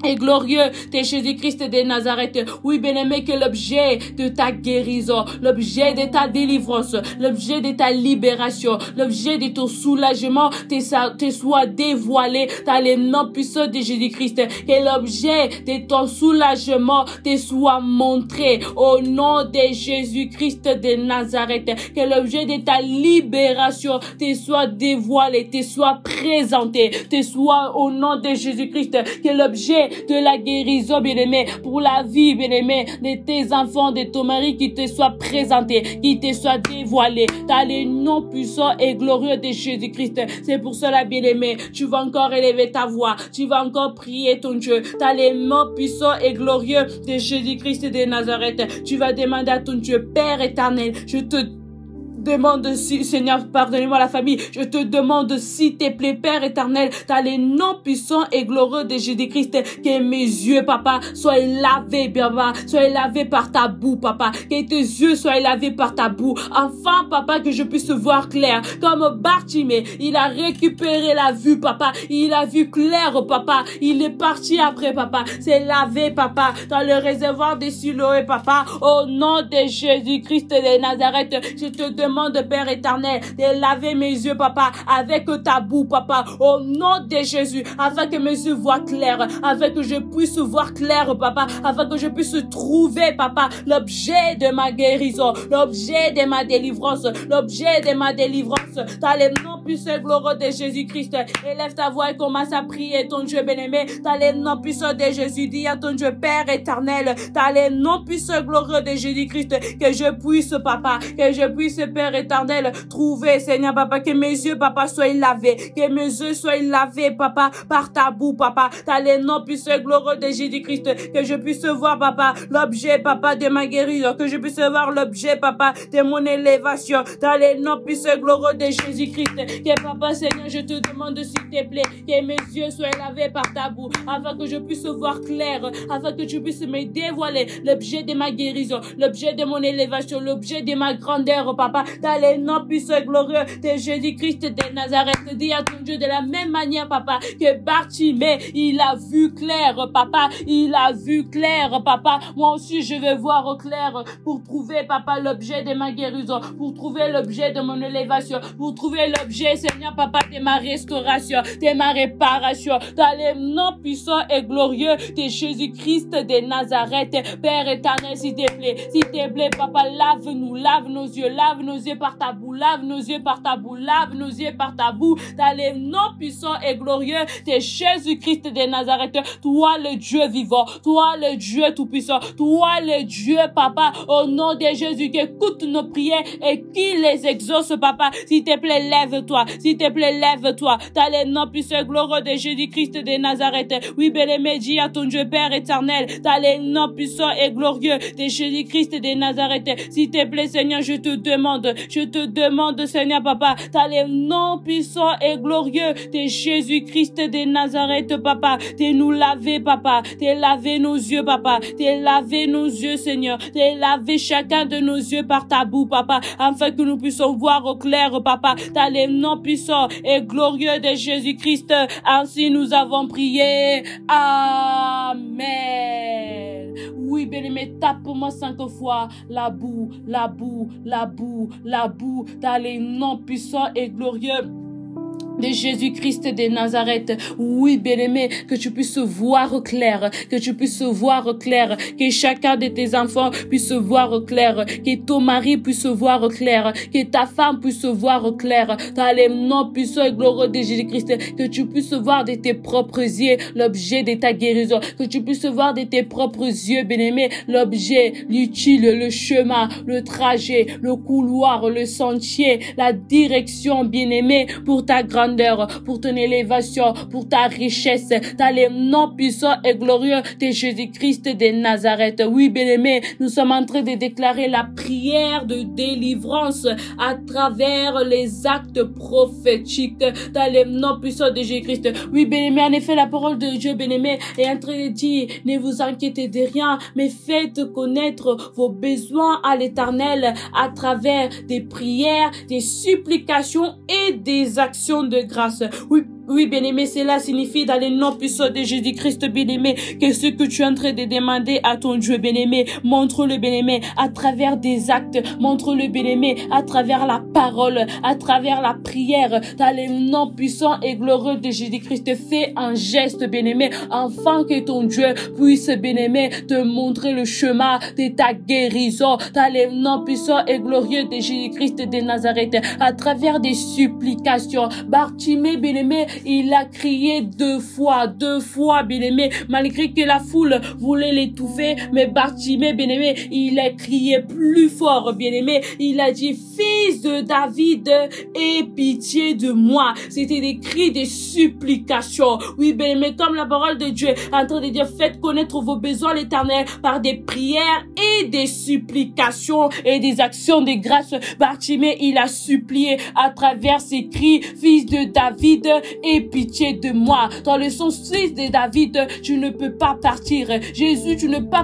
et glorieux de Jésus-Christ de Nazareth. Oui, bien-aimé, que l'objet de ta guérison, l'objet de ta délivrance, l'objet de ta libération, l'objet de ton soulagement te soit dévoilé dans les noms puissants de Jésus-Christ. Que l'objet de ton soulagement te soit montré au nom de Jésus-Christ de Nazareth. Que l'objet de ta libération te soit dévoilé, te soit présenté, te soit au nom de Jésus-Christ. Que l'objet de la guérison, bien-aimé, pour la vie, bien-aimé, de tes enfants, de ton mari, qui te soit présenté, qui te soit dévoilé, dans les noms puissants et glorieux de Jésus-Christ. C'est pour cela, bien-aimé, tu vas encore élever ta voix, tu vas encore prier ton Dieu, dans les noms puissants et glorieux de Jésus-Christ de Nazareth. Tu vas demander à ton Dieu, Père éternel, je te demande si, Seigneur, pardonnez-moi la famille, je te demande s'il te plaît, Père éternel, t'as les noms puissants et glorieux de Jésus-Christ, que mes yeux, papa, soient lavés, papa, soient lavés par ta boue, papa, que tes yeux soient lavés par ta boue, enfin, papa, que je puisse voir clair, comme Bartimée, il a récupéré la vue, papa, il a vu clair, papa, il est parti après, papa, c'est lavé, papa, dans le réservoir de Siloé, papa, au nom de Jésus-Christ de Nazareth, je te demande, Père éternel, de laver mes yeux, papa, avec ta boue, papa, au nom de Jésus, afin que mes yeux voient clair, afin que je puisse voir clair, papa, afin que je puisse trouver, papa, l'objet de ma guérison, l'objet de ma délivrance, l'objet de ma délivrance, dans le nom puissant glorieux de Jésus-Christ. Élève ta voix et commence à prier, ton Dieu bien-aimé, dans le nom puissant de Jésus, dis à ton Dieu, Père éternel, dans le nom puissant glorieux de Jésus-Christ, que je puisse, papa, que je puisse, Père éternel, trouver, Seigneur, papa, que mes yeux, papa, soient lavés, que mes yeux soient lavés, papa, par ta boue, papa, dans le nom puissant glorieux de Jésus-Christ, que je puisse voir, papa, l'objet, papa, de ma guérison, que je puisse voir l'objet, papa, de mon élévation, dans le nom puissant glorieux de Jésus-Christ, que papa, Seigneur, je te demande, s'il te plaît, que mes yeux soient lavés par ta boue, afin que je puisse voir clair, afin que tu puisses me dévoiler l'objet de ma guérison, l'objet de mon élévation, l'objet de ma grandeur, papa, dans les noms puissants glorieux de Jésus-Christ de Nazareth. Dis à ton Dieu de la même manière, papa, que Bartimée, il a vu clair, papa, il a vu clair, papa, moi aussi je vais voir au clair pour trouver, papa, l'objet de ma guérison, pour trouver l'objet de mon élévation, pour trouver l'objet, Seigneur, papa, de ma restauration, de ma réparation, dans les noms puissants et glorieux de Jésus-Christ de Nazareth. Père éternel, s'il te plaît, papa, lave-nous, lave nos yeux par ta boue, lave nos yeux par ta boue, lave nos yeux par ta boue, dans les noms puissants et glorieux de Jésus-Christ de Nazareth. Toi le Dieu vivant, toi le Dieu tout-puissant, toi le Dieu, papa, au nom de Jésus, qui écoute nos prières et qui les exauce, papa, s'il te plaît, lève-toi, s'il te plaît, lève-toi, dans les noms puissants glorieux de Jésus-Christ de Nazareth. Oui, bien-aimé, dis à ton Dieu, Père éternel, dans les noms puissants et glorieux de Jésus-Christ de Nazareth, s'il te plaît, Seigneur, je te demande, Seigneur, papa, dans les noms puissants et glorieux de Jésus-Christ de Nazareth, papa, de nous laver, papa, de laver nos yeux, papa, de laver nos yeux, Seigneur, de laver chacun de nos yeux par ta boue, papa, afin que nous puissions voir au clair, papa, dans les noms puissants et glorieux de Jésus-Christ. Ainsi nous avons prié. Amen. Oui, bien-aimé, tape-moi 5 fois la boue, la boue, la boue, la boue, dans les noms puissants et glorieux de Jésus-Christ de Nazareth. Oui, bien-aimé, que tu puisses voir clair, que tu puisses voir clair, que chacun de tes enfants puisse voir clair, que ton mari puisse voir clair, que ta femme puisse voir clair, dans les noms puissants et glorieux de Jésus-Christ, que tu puisses voir de tes propres yeux l'objet de ta guérison, que tu puisses voir de tes propres yeux, bien-aimé, l'objet, l'utile, le chemin, le trajet, le couloir, le sentier, la direction, bien-aimé, pour ta grandeur, pour ton élévation, pour ta richesse, dans les noms puissants et glorieux de Jésus-Christ de Nazareth. Oui, bien-aimé, nous sommes en train de déclarer la prière de délivrance à travers les actes prophétiques, dans les noms puissants de Jésus-Christ. Oui, bien-aimé, en effet, la parole de Dieu, bien-aimé, est en train de dire, ne vous inquiétez de rien, mais faites connaître vos besoins à l'Éternel à travers des prières, des supplications et des actions de grâce. Oui, bien-aimé, cela signifie dans les noms puissants de Jésus-Christ, bien-aimé, que ce que tu es en train de demander à ton Dieu, bien-aimé, montre-le, bien-aimé, à travers des actes, montre-le, bien-aimé, à travers la parole, à travers la prière, dans les noms puissants et glorieux de Jésus-Christ. Fais un geste, bien-aimé, afin que ton Dieu puisse, bien-aimé, te montrer le chemin de ta guérison, dans les noms puissants et glorieux de Jésus-Christ de Nazareth, à travers des supplications. Bartimée, bien-aimé, Il a crié deux fois, bien-aimé, malgré que la foule voulait l'étouffer, mais Bartimée, bien-aimé, il a crié plus fort, bien-aimé. Il a dit, fils de David, aie pitié de moi. C'était des cris, des supplications. Oui, bien-aimé, comme la parole de Dieu en train de dire, faites connaître vos besoins à l'Éternel par des prières et des supplications et des actions de grâce. Bartimée, il a supplié à travers ses cris, fils de David, aie pitié de moi. Dans le sens, fils de David, tu ne peux pas partir. Jésus, tu ne peux pas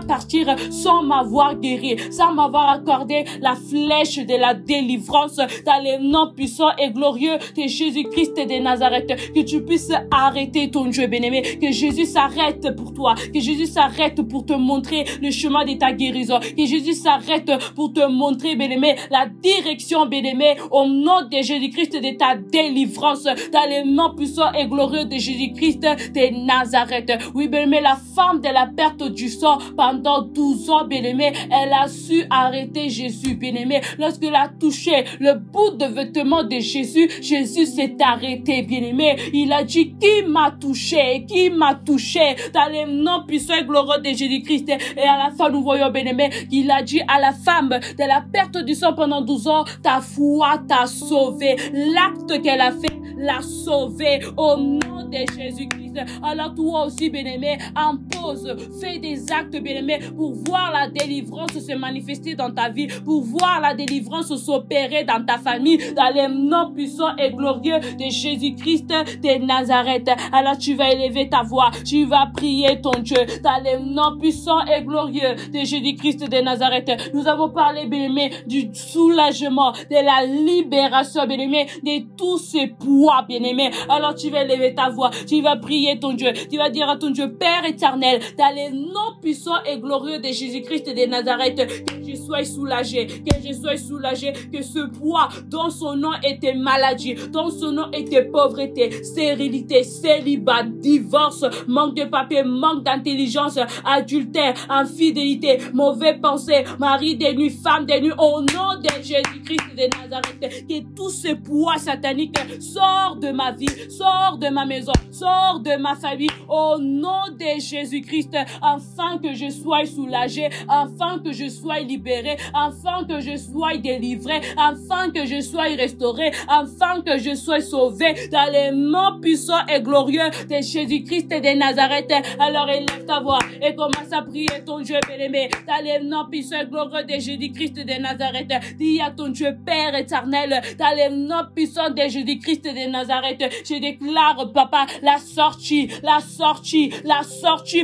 partir sans m'avoir guéri, sans m'avoir accordé la flèche de la délivrance dans les noms puissants et glorieux de Jésus-Christ de Nazareth. Que tu puisses arrêter ton Dieu bien-aimé, que Jésus s'arrête pour toi, que Jésus s'arrête pour te montrer le chemin de ta guérison, que Jésus s'arrête pour te montrer bien-aimé la direction bien-aimé au nom de Jésus-Christ de ta délivrance dans les noms puissants et glorieux de Jésus-Christ de Nazareth. Oui bien-aimé, la femme de la perte du sang pendant 12 ans bien-aimé, elle a su arrêter Jésus bien-aimé. Lorsqu'elle a touché le bout de vêtement de Jésus, Jésus s'est arrêté bien-aimé. Il a dit, qui m'a touché? Qui m'a touché? Dans les noms puissants et glorieux de Jésus-Christ. Et à la fin, nous voyons bien-aimé qu'il a dit à la femme de la perte du sang pendant 12 ans, ta foi t'a sauvée. L'acte qu'elle a fait l'a sauvée au nom de Jésus-Christ. Alors toi aussi bien-aimé, en pause, fais des actes bien-aimé pour voir la délivrance se manifester dans ta vie, pour voir la délivrance s'opérer dans ta famille, dans les noms puissants et glorieux de Jésus-Christ de Nazareth. Alors tu vas élever ta voix, tu vas prier ton Dieu dans les noms puissants et glorieux de Jésus-Christ de Nazareth. Nous avons parlé bien-aimé du soulagement, de la libération bien-aimé, de tous ces poids bien-aimé. Alors tu vas élever ta voix, tu vas prier ton Dieu, tu vas dire à ton Dieu, Père éternel, dans les noms puissants et glorieux de Jésus-Christ et de Nazareth, que je sois soulagé, que je sois soulagé, que ce poids dont son nom était maladie, dont son nom était pauvreté, stérilité, célibat, divorce, manque de papier, manque d'intelligence, adultère, infidélité, mauvaise pensée, mari des nuits, femme des nuits, au nom de Jésus-Christ et de Nazareth, que tous ces poids sataniques sortent de ma vie, sortent de ma maison, sortent de ma famille, au nom de Jésus-Christ, afin que je sois soulagé, afin que je sois libéré, afin que je sois délivré, afin que je sois restauré, afin que je sois sauvé, dans les noms puissants et glorieux de Jésus-Christ et de Nazareth. Alors élève ta voix et commence à prier ton Dieu bien-aimé, dans les noms puissants et glorieux de Jésus-Christ et de Nazareth. Dis à ton Dieu, Père éternel, dans les noms puissants de Jésus-Christ et de Nazareth, je déclare, Papa, la sortie,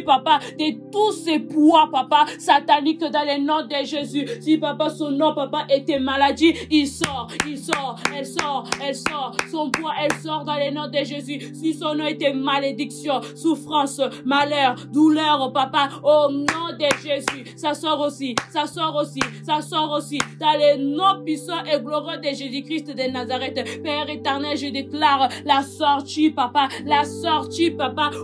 Papa, de tous ces poids, Papa, sataniques dans les noms de Jésus. Si, Papa, son nom, Papa, était maladie, elle sort, son poids, elle sort dans les noms de Jésus. Si son nom était malédiction, souffrance, malheur, douleur, Papa, au nom de Jésus, ça sort aussi, dans les noms puissants et glorieux de Jésus-Christ de Nazareth. Père éternel, je déclare la sortie, Papa,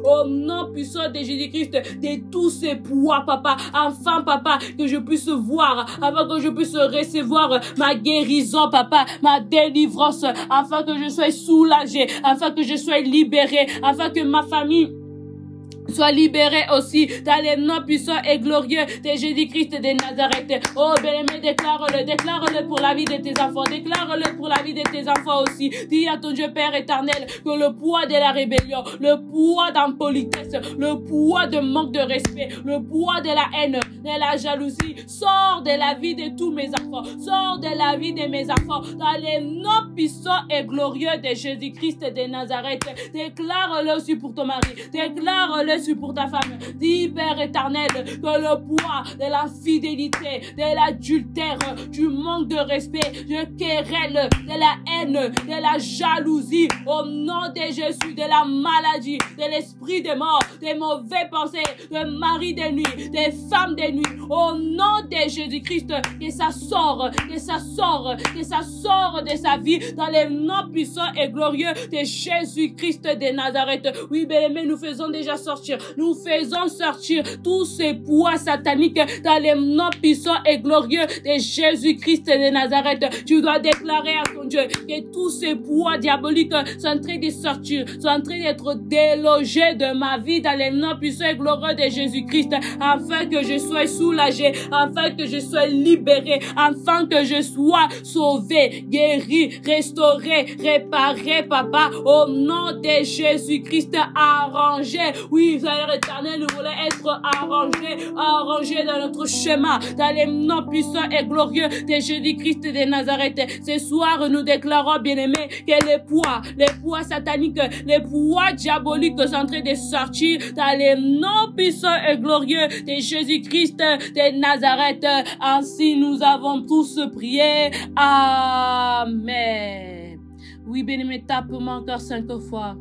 au nom puissant de Jésus-Christ, de tous ces poids, Papa, afin, Papa, que je puisse voir, afin que je puisse recevoir ma guérison, Papa, ma délivrance, afin que je sois soulagé, afin que je sois libéré, afin que ma famille sois libéré aussi dans les noms puissants et glorieux de Jésus-Christ de Nazareth. Oh bien-aimé, déclare-le pour la vie de tes enfants, déclare-le pour la vie de tes enfants aussi. Dis à ton Dieu, Père éternel, que le poids de la rébellion, le poids d'impolitesse, le poids de manque de respect, le poids de la haine, de la jalousie, sort de la vie de tous mes enfants, sort de la vie de mes enfants, dans les noms puissants et glorieux de Jésus-Christ de Nazareth. Déclare-le aussi pour ton mari, déclare-le pour ta femme. Dis, Père éternel, que le poids de la fidélité, de l'adultère, du manque de respect, de querelle, de la haine, de la jalousie, au nom de Jésus, de la maladie, de l'esprit de mort, des mauvaises pensées, de mari des nuits, des femmes des nuits, au nom de Jésus-Christ, que ça sort de sa vie, dans les noms puissants et glorieux de Jésus-Christ de Nazareth. Oui, bien aimé, nous faisons déjà sortir sortir. Nous faisons sortir tous ces poids sataniques dans les noms puissants et glorieux de Jésus-Christ de Nazareth. Tu dois déclarer à ton Dieu que tous ces poids diaboliques sont en train de sortir, sont en train d'être délogés de ma vie dans les noms puissants et glorieux de Jésus-Christ, afin que je sois soulagé, afin que je sois libéré, afin que je sois sauvé, guéri, restauré, réparé, Papa, au nom de Jésus-Christ, arrangé. Oui, Seigneur éternel, nous voulons être arrangé dans notre chemin, dans les noms puissants et glorieux de Jésus-Christ de Nazareth. Ce soir, nous déclarons, bien-aimés, que les poids sataniques, les poids diaboliques sont en train de sortir dans les noms puissants et glorieux de Jésus-Christ de Nazareth. Ainsi, nous avons tous prié. Amen. Oui, bien-aimé, tape-moi encore 5 fois.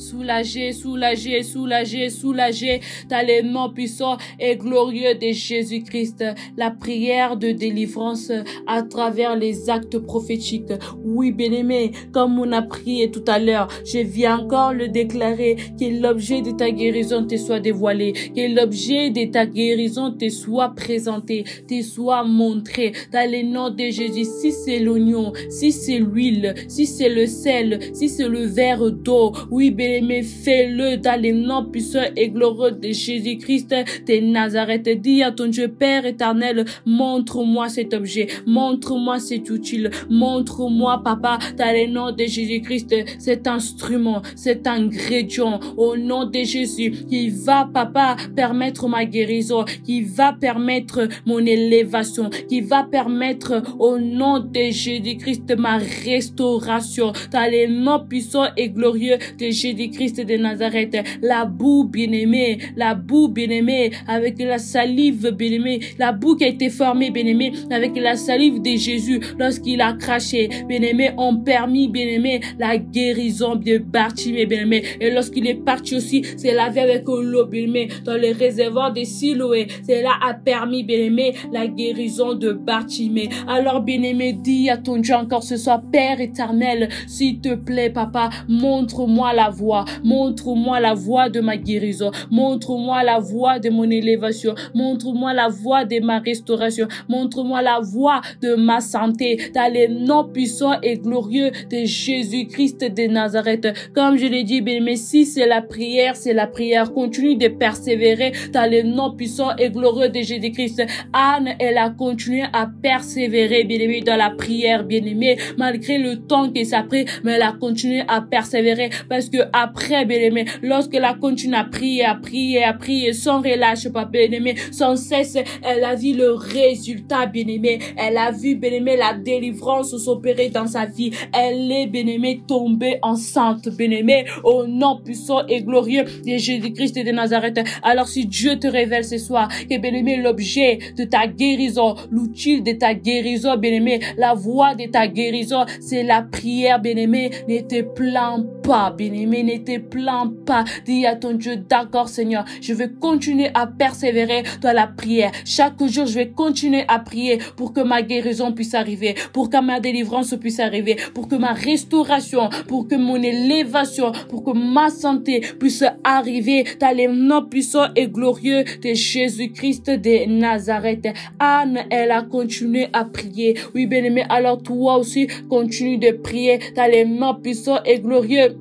Soulagé, soulagé, soulagé, soulagé dans les noms puissants et glorieux de Jésus-Christ. La prière de délivrance à travers les actes prophétiques. Oui, bien-aimé, comme on a prié tout à l'heure, je viens encore le déclarer, que l'objet de ta guérison te soit dévoilé, que l'objet de ta guérison te soit présenté, te soit montré dans les noms de Jésus. Si c'est l'oignon, si c'est l'huile, si c'est le sel, si c'est le verre d'eau, oui, bien mais fais-le dans les noms puissants et glorieux de Jésus-Christ de Nazareth. Dis à ton Dieu, Père éternel, montre-moi cet objet, montre-moi cet outil, montre-moi, Papa, dans les noms de Jésus-Christ, cet instrument, cet ingrédient, au nom de Jésus, qui va, Papa, permettre ma guérison, qui va permettre mon élévation, qui va permettre, au nom de Jésus-Christ, ma restauration, dans les noms puissants et glorieux de Jésus-Christ de Nazareth. La boue bien-aimée, avec la salive bien-aimée, la boue qui a été formée bien-aimée, avec la salive de Jésus, lorsqu'il a craché, bien-aimé, ont permis bien-aimé la guérison de Bartimée bien-aimé. Et lorsqu'il est parti aussi, c'est lavé avec l'eau bien-aimé, dans le réservoir de Siloé. Cela a permis bien-aimé la guérison de Bartimée. Alors bien-aimé, dis à ton Dieu encore ce soir, Père éternel, s'il te plaît, Papa, montre-moi la voie, montre-moi la voie de ma guérison, montre-moi la voie de mon élévation, montre-moi la voie de ma restauration, montre-moi la voie de ma santé, dans les noms puissants et glorieux de Jésus-Christ de Nazareth. Comme je l'ai dit, bien-aimé, si c'est la prière, c'est la prière. Continue de persévérer dans les noms puissants et glorieux de Jésus-Christ. Anne, elle a continué à persévérer, bien-aimé, dans la prière, bien-aimé, malgré le temps que ça a pris, mais elle a continué à persévérer, parce que après, bien-aimé, lorsqu'elle a continué à prier, à prier, à prier, sans relâche, pas bien-aimé, sans cesse, elle a vu le résultat, bien-aimé. Elle a vu, bien-aimé, la délivrance s'opérer dans sa vie. Elle est, bien-aimé, tombée enceinte, bien-aimé, au nom puissant et glorieux de Jésus-Christ de Nazareth. Alors, si Dieu te révèle ce soir que, bien-aimé, l'objet de ta guérison, l'outil de ta guérison, bien-aimé, la voie de ta guérison, c'est la prière, bien-aimé, ne te plains pas, bien-aimé. Mais ne te plains pas. Dis à ton Dieu, d'accord Seigneur, je vais continuer à persévérer dans la prière. Chaque jour, je vais continuer à prier pour que ma guérison puisse arriver, pour que ma délivrance puisse arriver, pour que ma restauration, pour que mon élévation, pour que ma santé puisse arriver dans les noms puissants et glorieux de Jésus-Christ de Nazareth. Anne, elle a continué à prier. Oui, bien-aimé, alors toi aussi, continue de prier dans les noms puissants et glorieux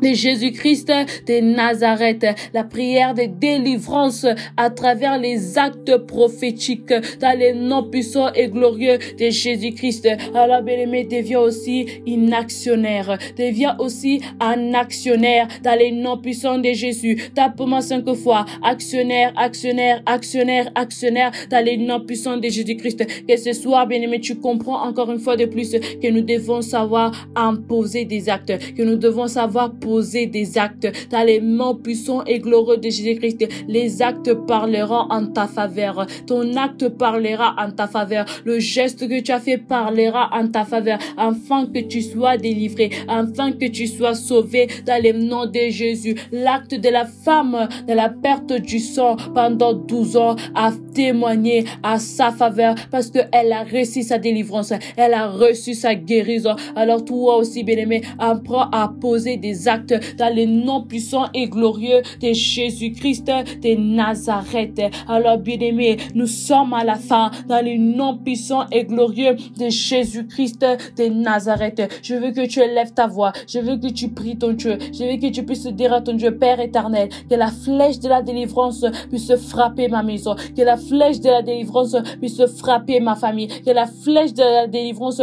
de Jésus-Christ de Nazareth. La prière de délivrance à travers les actes prophétiques dans les noms puissants et glorieux de Jésus-Christ. Alors, bien-aimé, deviens aussi une actionnaire. Deviens aussi un actionnaire dans les noms puissants de Jésus. Tape-moi 5 fois. Actionnaire, actionnaire, actionnaire, actionnaire dans les noms puissants de Jésus-Christ. Que ce soir, bien-aimé, tu comprends encore une fois de plus que nous devons savoir imposer des actes, que nous devons savoir poser des actes dans les noms puissants et glorieux de Jésus-Christ. Les actes parleront en ta faveur. Ton acte parlera en ta faveur. Le geste que tu as fait parlera en ta faveur, afin que tu sois délivré, afin que tu sois sauvé dans les noms de Jésus. L'acte de la femme de la perte du sang pendant 12 ans a témoigné à sa faveur, parce qu'elle a reçu sa délivrance, elle a reçu sa guérison. Alors toi aussi, bien-aimé, apprends à poser des actes contact dans le nom puissant et glorieux de Jésus-Christ de Nazareth. Alors, bien-aimés, nous sommes à la fin dans le nom puissant et glorieux de Jésus-Christ de Nazareth. Je veux que tu élèves ta voix. Je veux que tu pries ton Dieu. Je veux que tu puisses dire à ton Dieu, Père éternel, que la flèche de la délivrance puisse frapper ma maison. Que la flèche de la délivrance puisse frapper ma famille. Que la flèche de la délivrance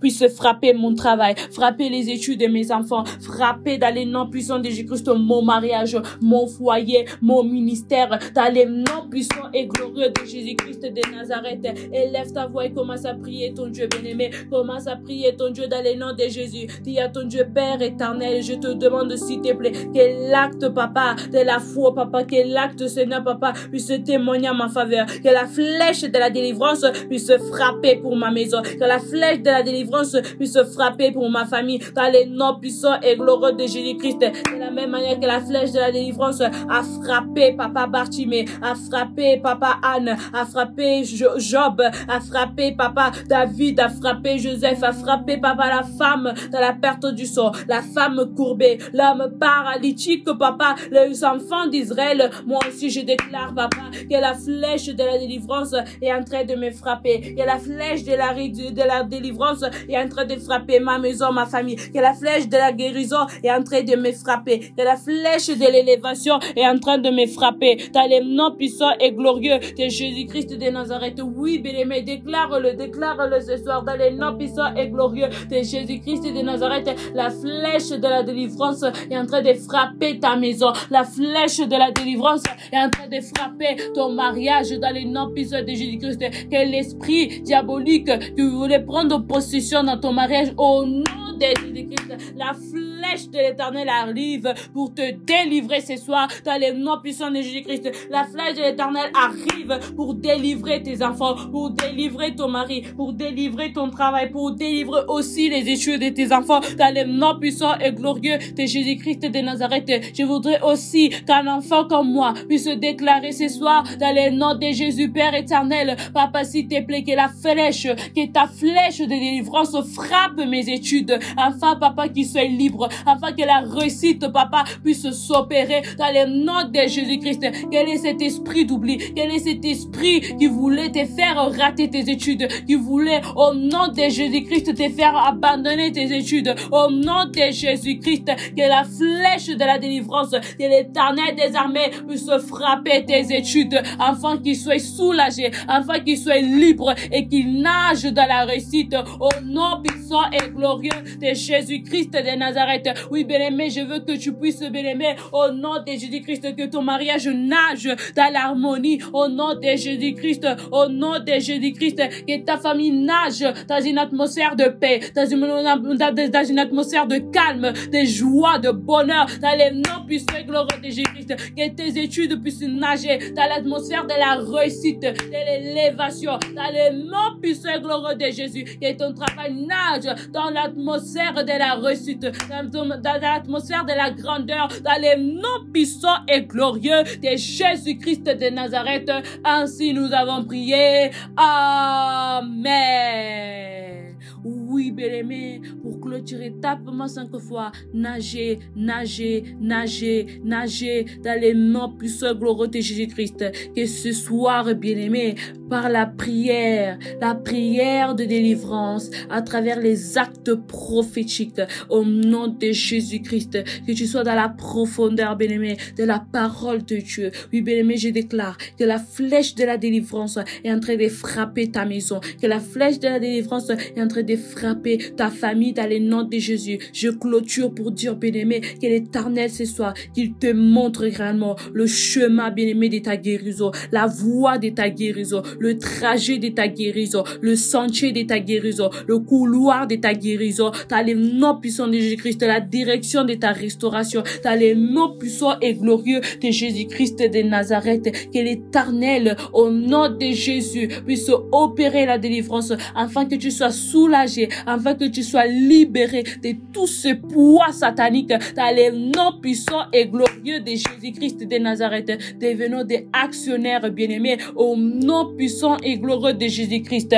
puisse frapper mon travail, frapper les études de mes enfants, frapper dans les noms puissants de Jésus-Christ mon mariage, mon foyer, mon ministère, dans les noms puissants et glorieux de Jésus-Christ de Nazareth. Élève ta voix et commence à prier ton Dieu bien-aimé, commence à prier ton Dieu dans les noms de Jésus. Dis à ton Dieu, Père éternel, je te demande s'il te plaît, que l'acte, papa, de la foi, papa, que l'acte, Seigneur, papa, puisse témoigner en ma faveur, que la flèche de la délivrance puisse frapper pour ma maison, que la flèche de la délivrance puisse frapper pour ma famille, dans les noms puissants et glorieux de Jésus-Christ. De la même manière que la flèche de la délivrance a frappé papa Bartimée, a frappé papa Anne, a frappé Job, a frappé papa David, a frappé Joseph, a frappé papa la femme dans la perte du sang, la femme courbée, l'homme paralytique, papa, les enfants d'Israël. Moi aussi je déclare, papa, que la flèche de la délivrance est en train de me frapper, que la flèche de la délivrance est en train de frapper ma maison, ma famille, que la flèche de la guérison est en train de me frapper, que la flèche de l'élévation est en train de me frapper, dans les noms puissants et glorieux de Jésus-Christ de Nazareth. Oui, bien-aimé, déclare-le ce soir, dans les noms puissants et glorieux de Jésus-Christ de Nazareth, la flèche de la délivrance est en train de frapper ta maison, la flèche de la délivrance est en train de frapper ton mariage, dans les noms puissants de Jésus-Christ. Que l'esprit diabolique que vous voulez prendre possession dans ton mariage, au nom de Jésus-Christ, la flèche de l'Éternel arrive pour te délivrer ce soir, dans les noms puissants de Jésus-Christ. La flèche de l'Éternel arrive pour délivrer tes enfants, pour délivrer ton mari, pour délivrer ton travail, pour délivrer aussi les échoués de tes enfants, dans les noms puissants et glorieux de Jésus-Christ de Nazareth. Je voudrais aussi qu'un enfant comme moi puisse déclarer ce soir, dans les noms de Jésus, Père éternel, papa, s'il te plaît, que ta flèche de délivrance frappe mes études, afin, papa, qu'ils soient libres, afin que la réussite, papa, puisse s'opérer dans le nom de Jésus-Christ. Quel est cet esprit d'oubli? Quel est cet esprit qui voulait te faire rater tes études, qui voulait, au nom de Jésus-Christ, te faire abandonner tes études? Au nom de Jésus-Christ, que la flèche de la délivrance de l'Éternel des armées puisse frapper tes études, afin qu'ils soient soulagés, afin qu'ils soient libres et qu'ils nagent dans la réussite, au nom puissant et glorieux de Jésus-Christ de Nazareth. Oui, bien-aimé, je veux que tu puisses, bien-aimé, au nom de Jésus-Christ, que ton mariage nage dans l'harmonie, au nom de Jésus-Christ, au nom de Jésus-Christ, que ta famille nage dans une atmosphère de paix, dans une atmosphère de calme, de joie, de bonheur, dans les noms puissants et glorieux de Jésus-Christ, que tes études puissent nager dans l'atmosphère de la réussite, de l'élévation, dans les noms puissants et glorieux de Jésus, que ton travail nage dans l'atmosphère de la réussite, dans l'atmosphère de la grandeur, dans les noms puissants et glorieux de Jésus-Christ de Nazareth. Ainsi nous avons prié. Amen. Oui, bien-aimé, pour clôturer, tape-moi 5 fois. Nagez, nagez, nagez, nagez dans les noms puissants glorieux de Jésus-Christ. Que ce soir, bien-aimé, par la prière de délivrance, à travers les actes prophétiques, au nom de Jésus-Christ, que tu sois dans la profondeur, bien-aimé, de la parole de Dieu. Oui, bien-aimé, je déclare que la flèche de la délivrance est en train de frapper ta maison, que la flèche de la délivrance est en train de frapper ta famille, dans les noms de Jésus. Je clôture pour dire, bien-aimé, que l'Éternel ce soir, qu'il te montre réellement le chemin, bien-aimé, de ta guérison, la voie de ta guérison, le trajet de ta guérison, le sentier de ta guérison, le couloir de ta guérison, t'as les noms puissants de Jésus-Christ, la direction de ta restauration, t'as les noms puissants et glorieux de Jésus-Christ de Nazareth. Que l'Éternel, au nom de Jésus, puisse opérer la délivrance, afin que tu sois soulagé, afin que tu sois libre, libérer de tout ce poids satanique dans les noms puissants et glorieux de Jésus-Christ de Nazareth. Devenons des actionnaires bien-aimés au nom puissant et glorieux de Jésus-Christ.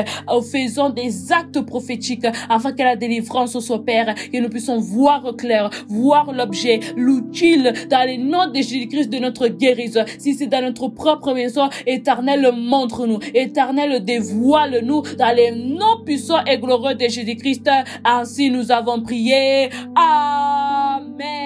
Faisons des actes prophétiques afin que la délivrance s'opère, que nous puissions voir clair, voir l'objet, l'utile dans les noms de Jésus-Christ de notre guérison. Si c'est dans notre propre maison, Éternel, montre-nous. Éternel, dévoile-nous dans les noms puissants et glorieux de Jésus-Christ. Ainsi, nous avons prié. Amen.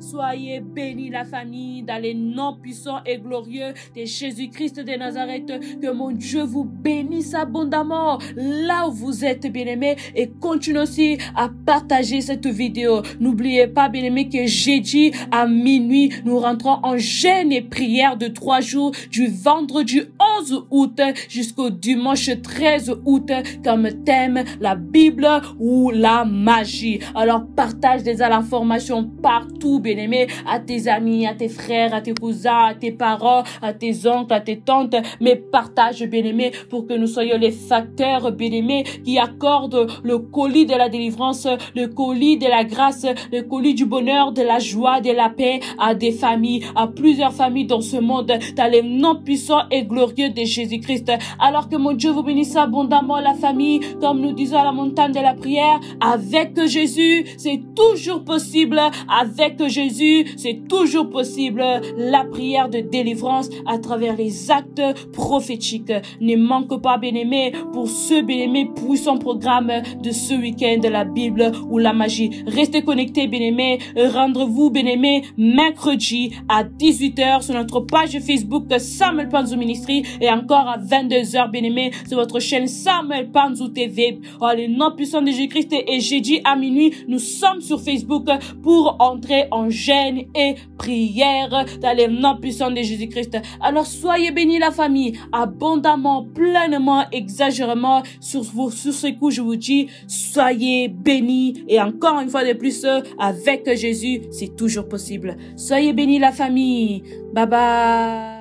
Soyez bénis la famille dans les noms puissants et glorieux de Jésus-Christ de Nazareth. Que mon Dieu vous bénisse abondamment là où vous êtes, bien-aimés, et continuez aussi à partager cette vidéo. N'oubliez pas, bien-aimés, que jeudi à minuit, nous rentrons en jeûne et prière de 3 jours du vendredi 11 août jusqu'au dimanche 13 août comme thème la Bible ou la magie. Alors partage déjà l'information partout, bien-aimés, à tes amis, à tes frères, à tes cousins, à tes parents, à tes oncles, à tes tantes, mais partage, bien-aimé, pour que nous soyons les facteurs, bien-aimés, qui accordent le colis de la délivrance, le colis de la grâce, le colis du bonheur, de la joie, de la paix à des familles, à plusieurs familles dans ce monde, dans les noms puissants et glorieux de Jésus-Christ. Alors que mon Dieu vous bénisse abondamment la famille, comme nous disons à la montagne de la prière, avec Jésus, c'est toujours possible, avec Jésus, c'est toujours possible la prière de délivrance à travers les actes prophétiques. Ne manque pas, bien-aimé, pour ce bien-aimé puissant programme de ce week-end, la Bible ou la magie. Restez connectés, bien-aimé. Rendez-vous, bien-aimé, mercredi à 18 h sur notre page Facebook Samuel Panzu Ministries et encore à 22 h, bien-aimé, sur votre chaîne Samuel Panzu TV. Oh, le nom puissant de Jésus-Christ, et jeudi à minuit, nous sommes sur Facebook pour entrer en jeûne et prière dans les noms puissants de Jésus-Christ. Alors soyez bénis la famille, abondamment, pleinement, exagérément. Sur ce coup, je vous dis, soyez bénis, et encore une fois de plus, avec Jésus, c'est toujours possible. Soyez bénis la famille. Bye bye.